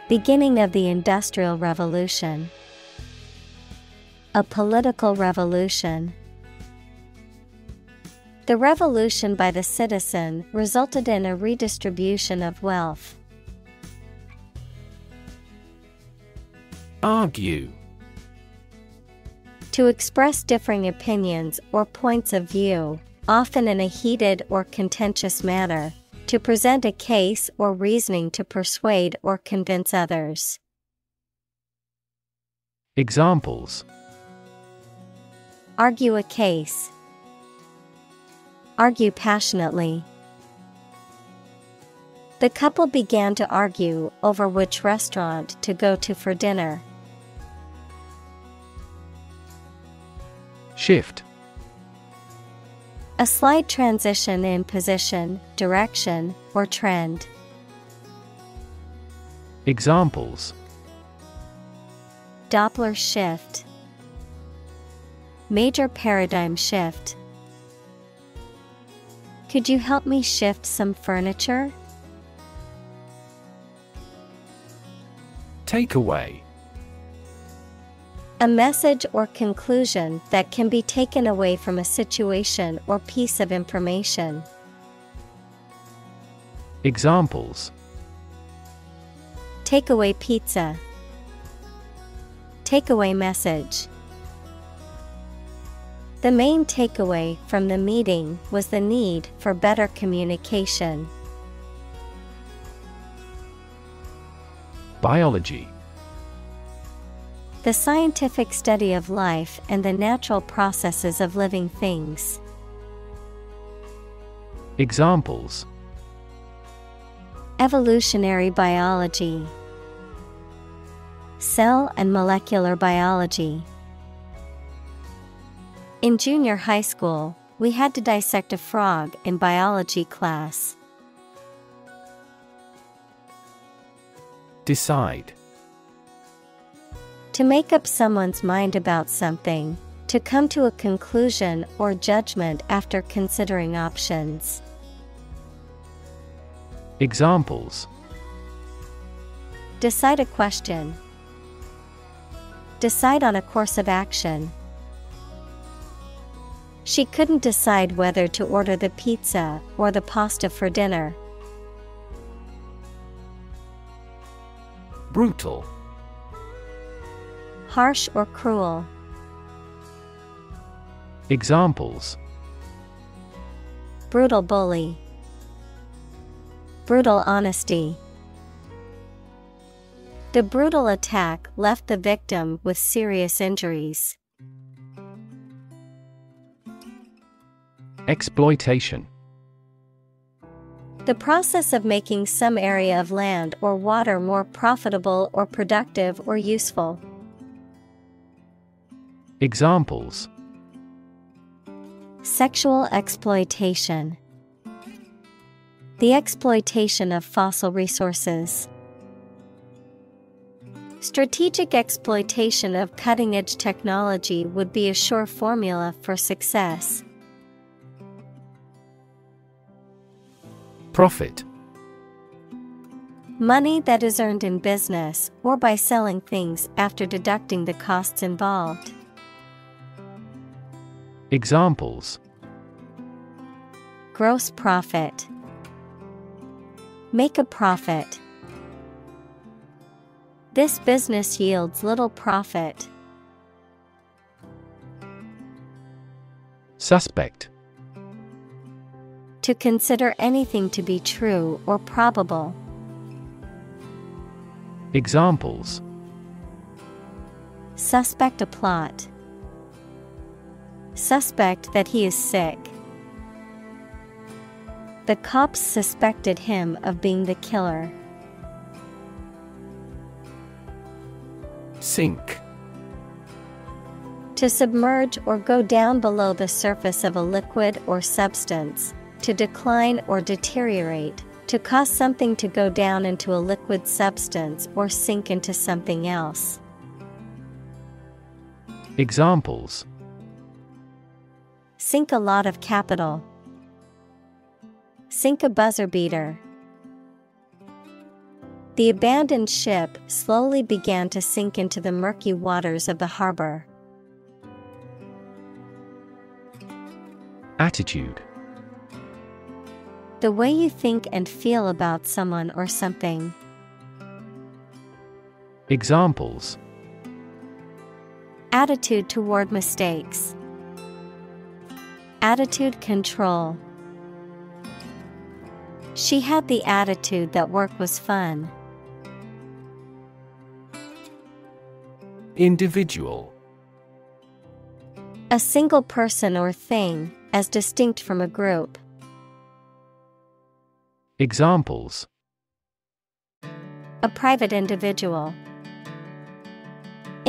Beginning of the Industrial Revolution. A political revolution. The revolution by the citizen resulted in a redistribution of wealth. Argue. To express differing opinions or points of view, often in a heated or contentious manner, to present a case or reasoning to persuade or convince others. Examples. Argue a case. Argue passionately. The couple began to argue over which restaurant to go to for dinner. Shift. A slight transition in position, direction, or trend. Examples. Doppler shift. Major paradigm shift. Could you help me shift some furniture? Takeaway. A message or conclusion that can be taken away from a situation or piece of information. Examples: takeaway pizza, takeaway message. The main takeaway from the meeting was the need for better communication. Biology. The scientific study of life and the natural processes of living things. Examples: evolutionary biology, cell and molecular biology. In junior high school, we had to dissect a frog in biology class. Decide. To make up someone's mind about something, to come to a conclusion or judgment after considering options. Examples: decide a question, decide on a course of action. She couldn't decide whether to order the pizza or the pasta for dinner. Brutal. Harsh or cruel. Examples: brutal bully, brutal honesty. The brutal attack left the victim with serious injuries. Exploitation. The process of making some area of land or water more profitable or productive or useful. Examples: sexual exploitation, the exploitation of fossil resources. Strategic exploitation of cutting-edge technology would be a sure formula for success. Profit. Money that is earned in business or by selling things after deducting the costs involved. Examples: gross profit, make a profit. This business yields little profit. Suspect. To consider anything to be true or probable. Examples: suspect a plot, suspect that he is sick. The cops suspected him of being the killer. Sink. To submerge or go down below the surface of a liquid or substance. To decline or deteriorate, to cause something to go down into a liquid substance or sink into something else. Examples: sink a lot of capital, sink a buzzer beater. The abandoned ship slowly began to sink into the murky waters of the harbor. Attitude. The way you think and feel about someone or something. Examples: attitude toward mistakes, attitude control. She had the attitude that work was fun. Individual. A single person or thing, as distinct from a group. Examples: a private individual,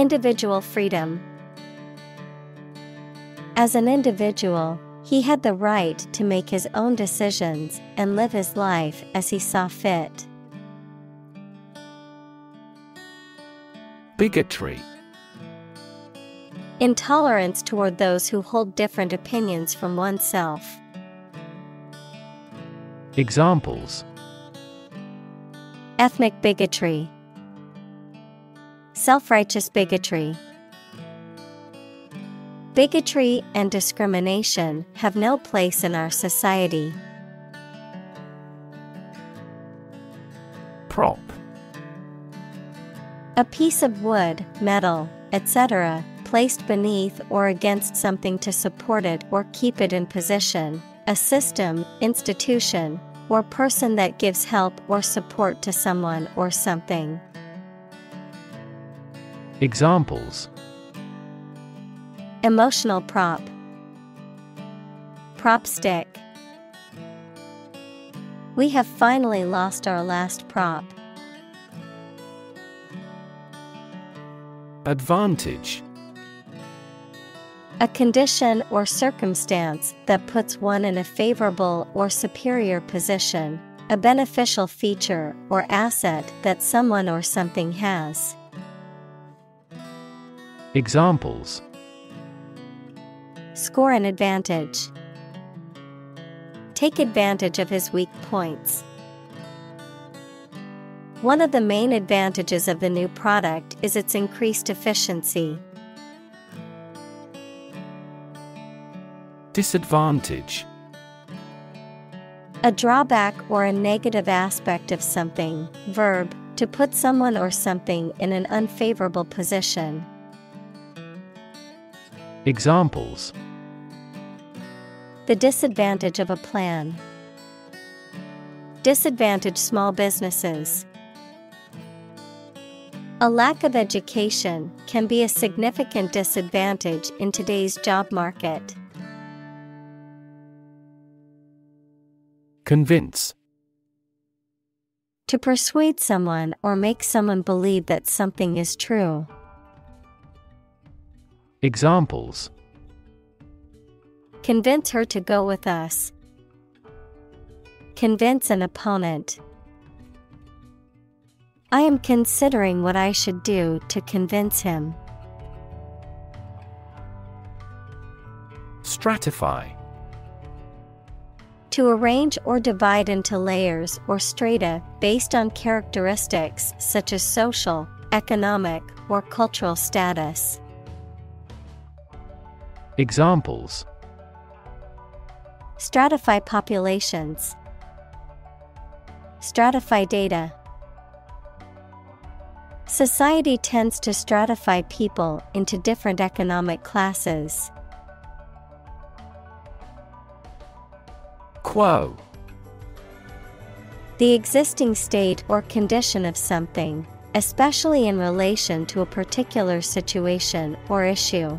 individual freedom. As an individual, he had the right to make his own decisions and live his life as he saw fit. Bigotry. Intolerance toward those who hold different opinions from oneself. Examples: ethnic bigotry, Self-righteous bigotry. Bigotry and discrimination have no place in our society. Prop. A piece of wood, metal, etc., placed beneath or against something to support it or keep it in position, a system, institution, or person that gives help or support to someone or something. Examples: Emotional prop, prop stick. We have finally lost our last prop. Advantage. A condition or circumstance that puts one in a favorable or superior position, a beneficial feature or asset that someone or something has. Examples: Score an advantage. Take advantage of his weak points. One of the main advantages of the new product is its increased efficiency. Disadvantage. A drawback or a negative aspect of something, verb, to put someone or something in an unfavorable position. Examples: The disadvantage of a plan. Disadvantage small businesses. A lack of education can be a significant disadvantage in today's job market. Convince. To persuade someone or make someone believe that something is true. Examples: Convince her to go with us. Convince an opponent. I am considering what I should do to convince him. Stratify. To arrange or divide into layers or strata based on characteristics such as social, economic, or cultural status. Examples: Stratify populations. Stratify data. Society tends to stratify people into different economic classes. Quo. The existing state or condition of something, especially in relation to a particular situation or issue.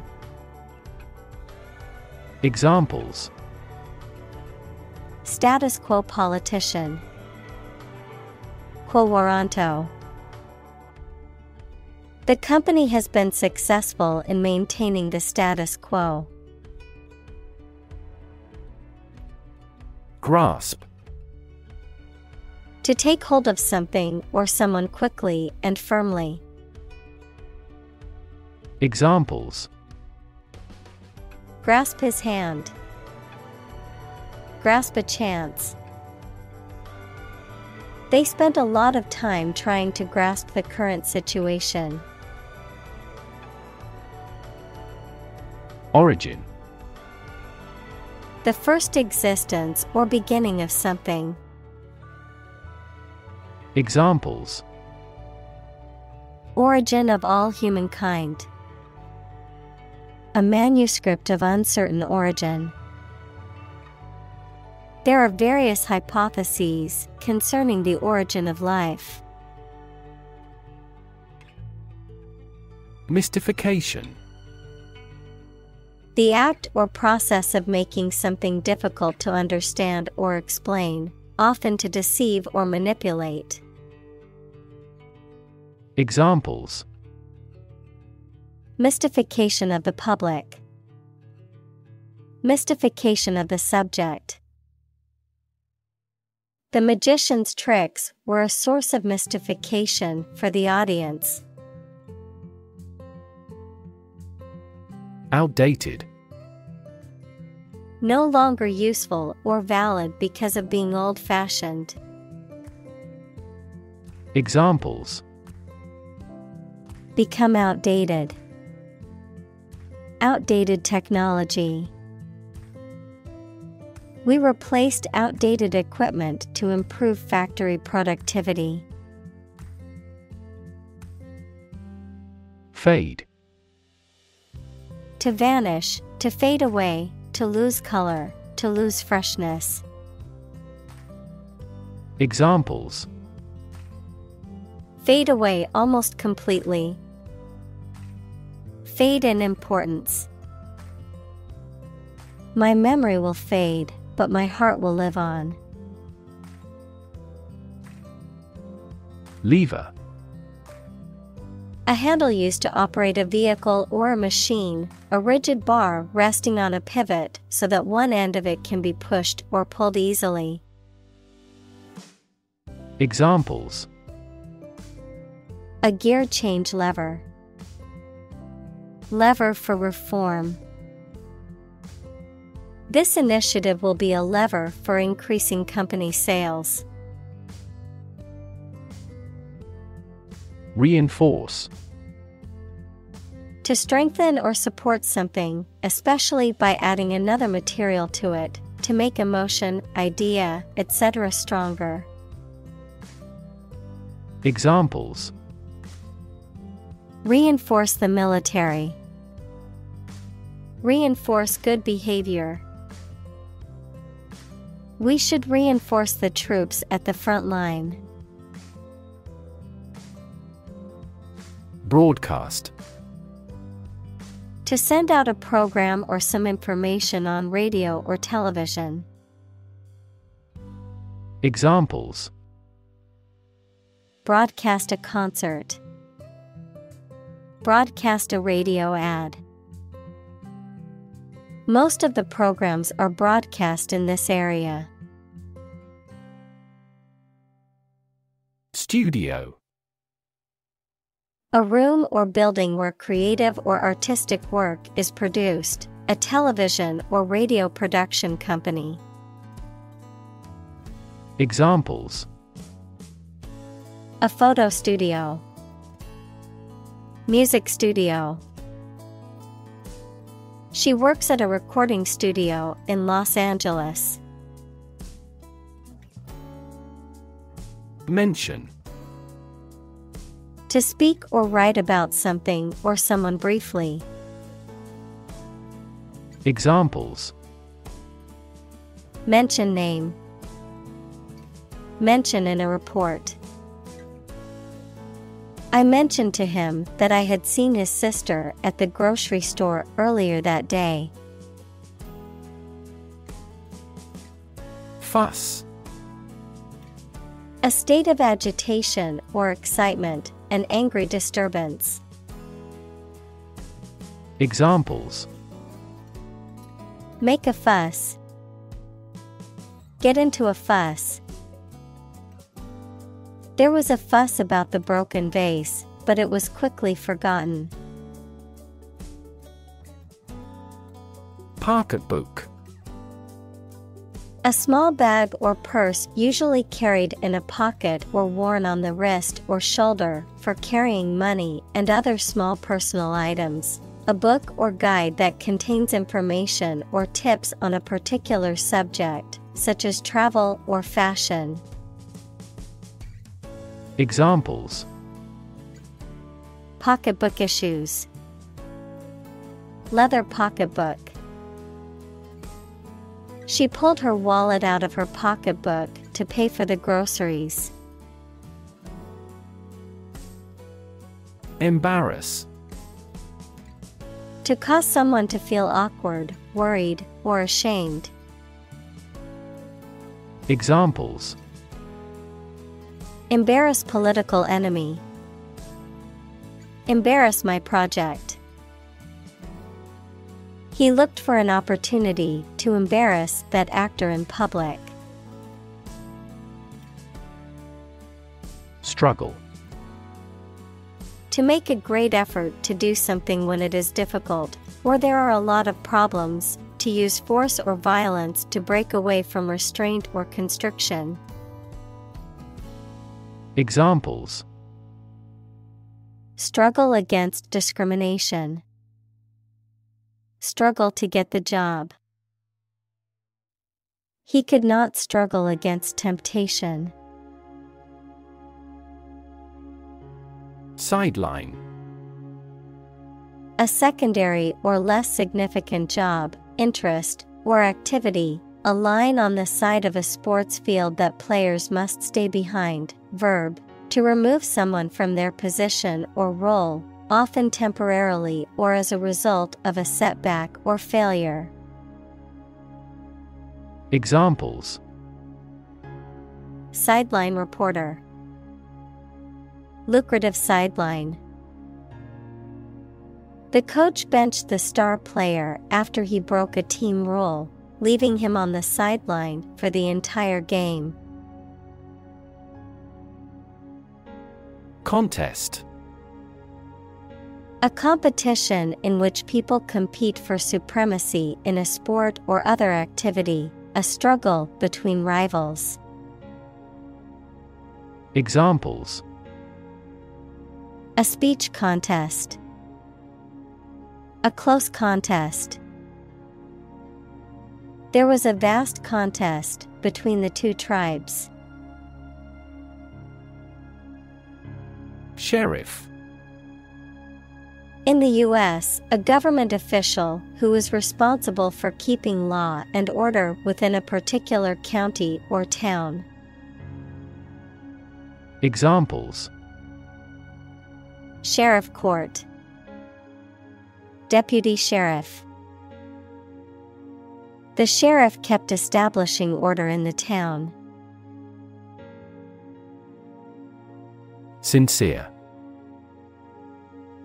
Examples: Status quo politician. Quo warranto. The company has been successful in maintaining the status quo. Grasp. To take hold of something or someone quickly and firmly. Examples: Grasp his hand. Grasp a chance. They spent a lot of time trying to grasp the current situation. Origin. The first existence or beginning of something. Examples: Origin of all humankind. A manuscript of uncertain origin. There are various hypotheses concerning the origin of life. Mystification. The act or process of making something difficult to understand or explain, often to deceive or manipulate. Examples: Mystification of the public. Mystification of the subject. The magician's tricks were a source of mystification for the audience. Outdated. No longer useful or valid because of being old-fashioned. Examples: Become outdated. Outdated technology. We replaced outdated equipment to improve factory productivity. Fade. To vanish, to fade away, to lose color, to lose freshness. Examples: fade away almost completely. Fade in importance. My memory will fade, but my heart will live on. Lever. A handle used to operate a vehicle or a machine, a rigid bar resting on a pivot so that one end of it can be pushed or pulled easily. Examples: a gear change lever. Lever for reform. This initiative will be a lever for increasing company sales. Reinforce. To strengthen or support something, especially by adding another material to it, to make a motion, idea, etc. stronger. Examples: reinforce the military. Reinforce good behavior. We should reinforce the troops at the front line. Broadcast. To send out a program or some information on radio or television. Examples: broadcast a concert. Broadcast a radio ad. Most of the programs are broadcast in this area. Studio. A room or building where creative or artistic work is produced, a television or radio production company. Examples: a photo studio. Music studio. She works at a recording studio in Los Angeles. Mention. To speak or write about something or someone briefly. Examples: mention name. Mention in a report. I mentioned to him that I had seen his sister at the grocery store earlier that day. Fuss. A state of agitation or excitement, an angry disturbance. Examples: make a fuss. Get into a fuss. There was a fuss about the broken vase, but it was quickly forgotten. Pocketbook. A small bag or purse usually carried in a pocket or worn on the wrist or shoulder for carrying money and other small personal items. A book or guide that contains information or tips on a particular subject, such as travel or fashion. Examples: pocketbook issues. Leather pocketbook. She pulled her wallet out of her pocketbook to pay for the groceries. Embarrass. To cause someone to feel awkward, worried, or ashamed. Examples: embarrass political enemy. Embarrass my project. He looked for an opportunity to embarrass that actor in public. Struggle. To make a great effort to do something when it is difficult, or there are a lot of problems, to use force or violence to break away from restraint or constriction. Examples: Struggle against discrimination. Struggle to get the job. He could not struggle against temptation. Sideline. A secondary or less significant job, interest, or activity, a line on the side of a sports field that players must stay behind. Verb, to remove someone from their position or role, often temporarily or as a result of a setback or failure. Examples: sideline reporter, lucrative sideline. The coach benched the star player after he broke a team rule, leaving him on the sideline for the entire game. Contest. A competition in which people compete for supremacy in a sport or other activity, a struggle between rivals. Examples: a speech contest, a close contest. There was a vast contest between the two tribes. Sheriff. In the U.S., a government official who is responsible for keeping law and order within a particular county or town. Examples: sheriff court, deputy sheriff. The sheriff kept establishing order in the town. Sincere.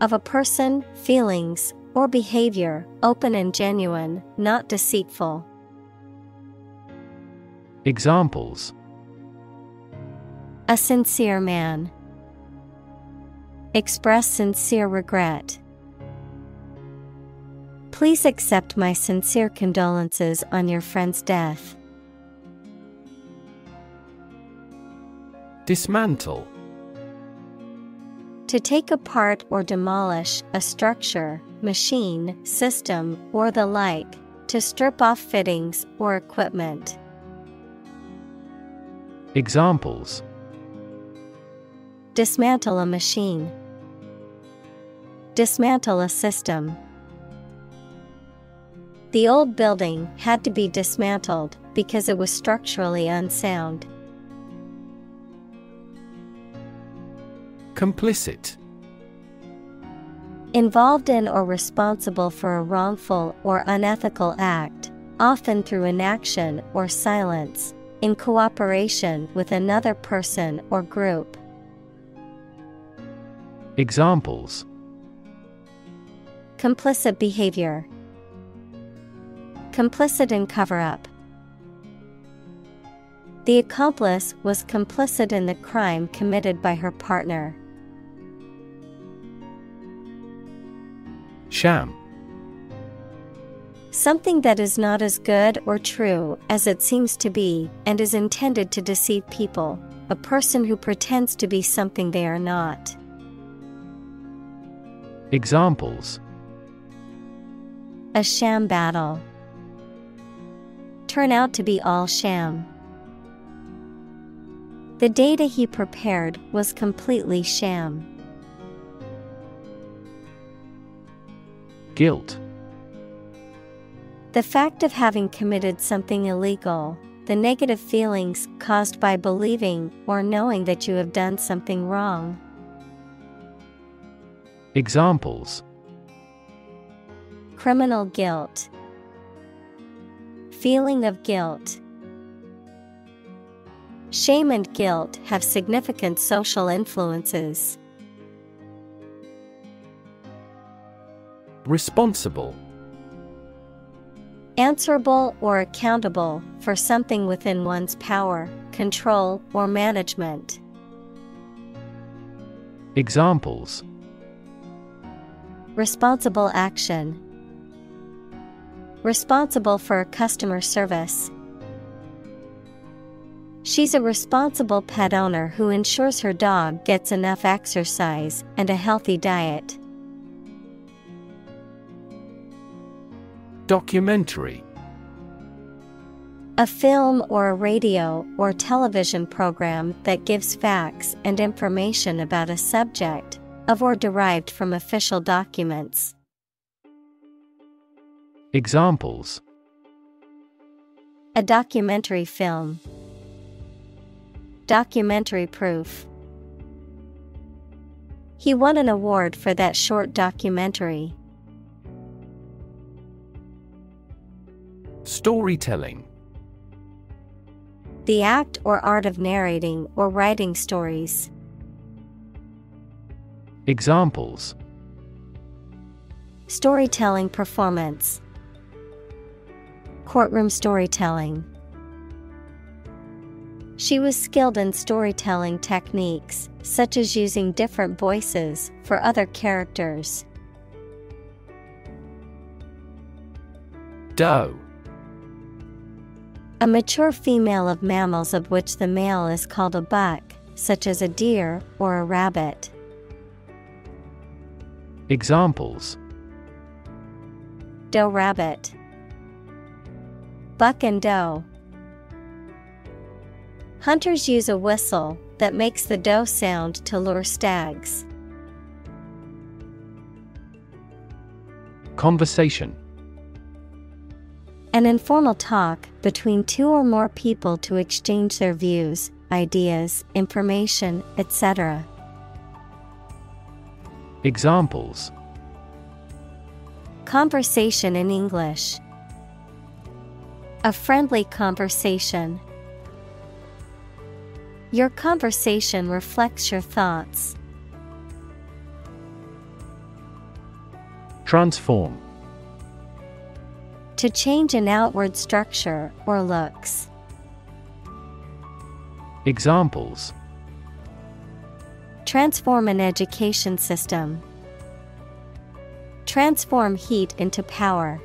Of a person, feelings, or behavior, open and genuine, not deceitful. Examples: a sincere man, express sincere regret. Please accept my sincere condolences on your friend's death. Dismantle. To take apart or demolish a structure, machine, system, or the like, to strip off fittings or equipment. Examples: dismantle a machine, dismantle a system. The old building had to be dismantled because it was structurally unsound. Complicit. Involved in or responsible for a wrongful or unethical act, often through inaction or silence, in cooperation with another person or group. Examples: complicit behavior, complicit in cover-up. The accomplice was complicit in the crime committed by her partner. Sham. Something that is not as good or true as it seems to be and is intended to deceive people, a person who pretends to be something they are not. Examples: a sham battle, turn out to be all sham. The data he prepared was completely sham. Guilt. The fact of having committed something illegal, the negative feelings caused by believing or knowing that you have done something wrong. Examples: criminal guilt, feeling of guilt. Shame and guilt have significant social influences. Responsible. Answerable or accountable for something within one's power, control, or management. Examples: responsible action, responsible for customer service. She's a responsible pet owner who ensures her dog gets enough exercise and a healthy diet. Documentary. A film or a radio or television program that gives facts and information about a subject, of or derived from official documents. Examples. A documentary film. Documentary proof. He won an award for that short documentary. Storytelling. The act or art of narrating or writing stories. Examples. Storytelling performance. Courtroom storytelling. She was skilled in storytelling techniques, such as using different voices for other characters. Doe. A mature female of mammals of which the male is called a buck, such as a deer or a rabbit. Examples. Doe rabbit. Buck and doe. Hunters use a whistle that makes the doe sound to lure stags. Conversation. An informal talk between two or more people to exchange their views, ideas, information, etc. Examples. Conversation in English. A friendly conversation. Your conversation reflects your thoughts. Transform. To change an outward structure or looks. Examples. Transform an education system. Transform heat into power.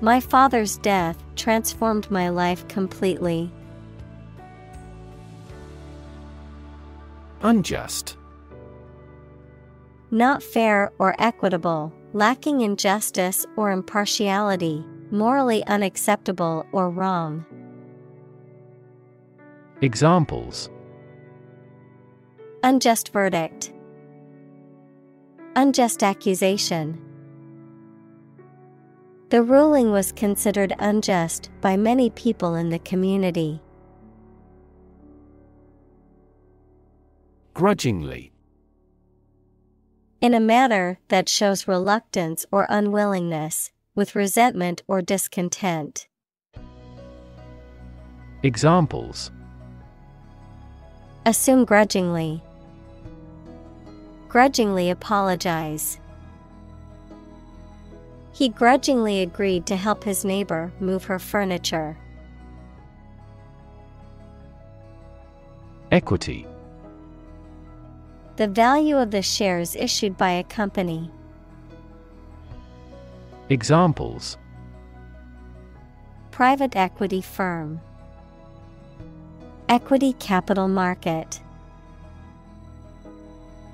My father's death transformed my life completely. Unjust. Not fair or equitable, lacking in justice or impartiality, morally unacceptable or wrong. Examples. Unjust verdict. Unjust accusation. The ruling was considered unjust by many people in the community. Grudgingly. In a manner that shows reluctance or unwillingness, with resentment or discontent. Examples. Assume grudgingly. Grudgingly apologize. He grudgingly agreed to help his neighbor move her furniture. Equity. The value of the shares issued by a company. Examples. Private equity firm. Equity capital market.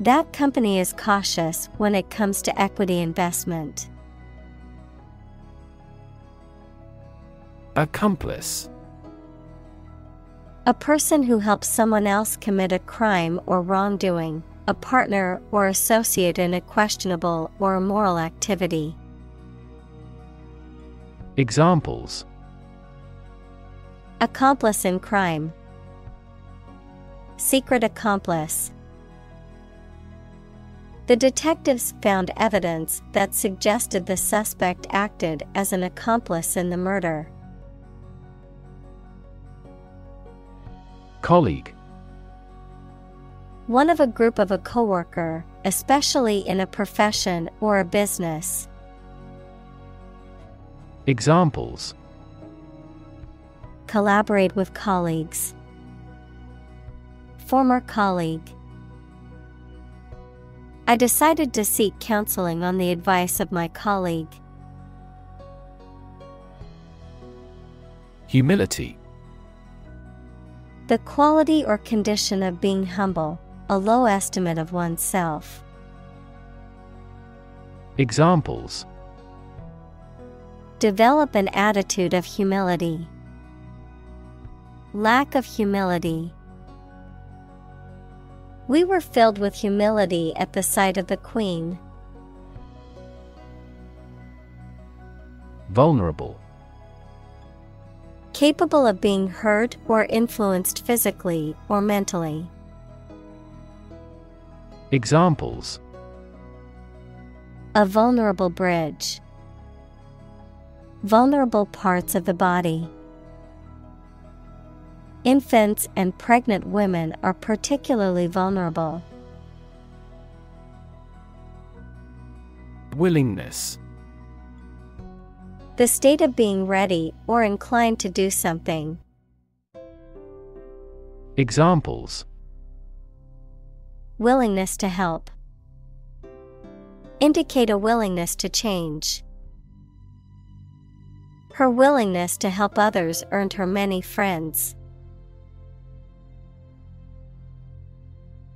That company is cautious when it comes to equity investment. Accomplice. A person who helps someone else commit a crime or wrongdoing. A partner or associate in a questionable or immoral activity. Examples. Accomplice in crime. Secret accomplice. The detectives found evidence that suggested the suspect acted as an accomplice in the murder. Colleague. One of a group of a coworker, especially in a profession or a business. Examples. Collaborate with colleagues. Former colleague. I decided to seek counseling on the advice of my colleague. Humility. The quality or condition of being humble, a low estimate of oneself. Examples: develop an attitude of humility. Lack of humility. We were filled with humility at the sight of the Queen. Vulnerable. Capable of being hurt or influenced physically or mentally. Examples: a vulnerable bridge. Vulnerable parts of the body. Infants and pregnant women are particularly vulnerable. Willingness. The state of being ready or inclined to do something. Examples: willingness to help. Indicate a willingness to change. Her willingness to help others earned her many friends.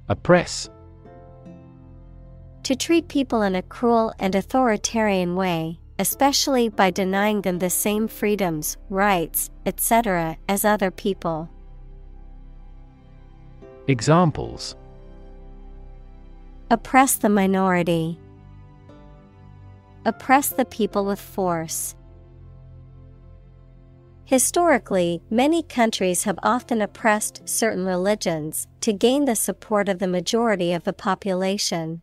Oppress. To treat people in a cruel and authoritarian way, especially by denying them the same freedoms, rights, etc. as other people. Examples: oppress the minority. Oppress the people with force. Historically, many countries have often oppressed certain religions to gain the support of the majority of the population.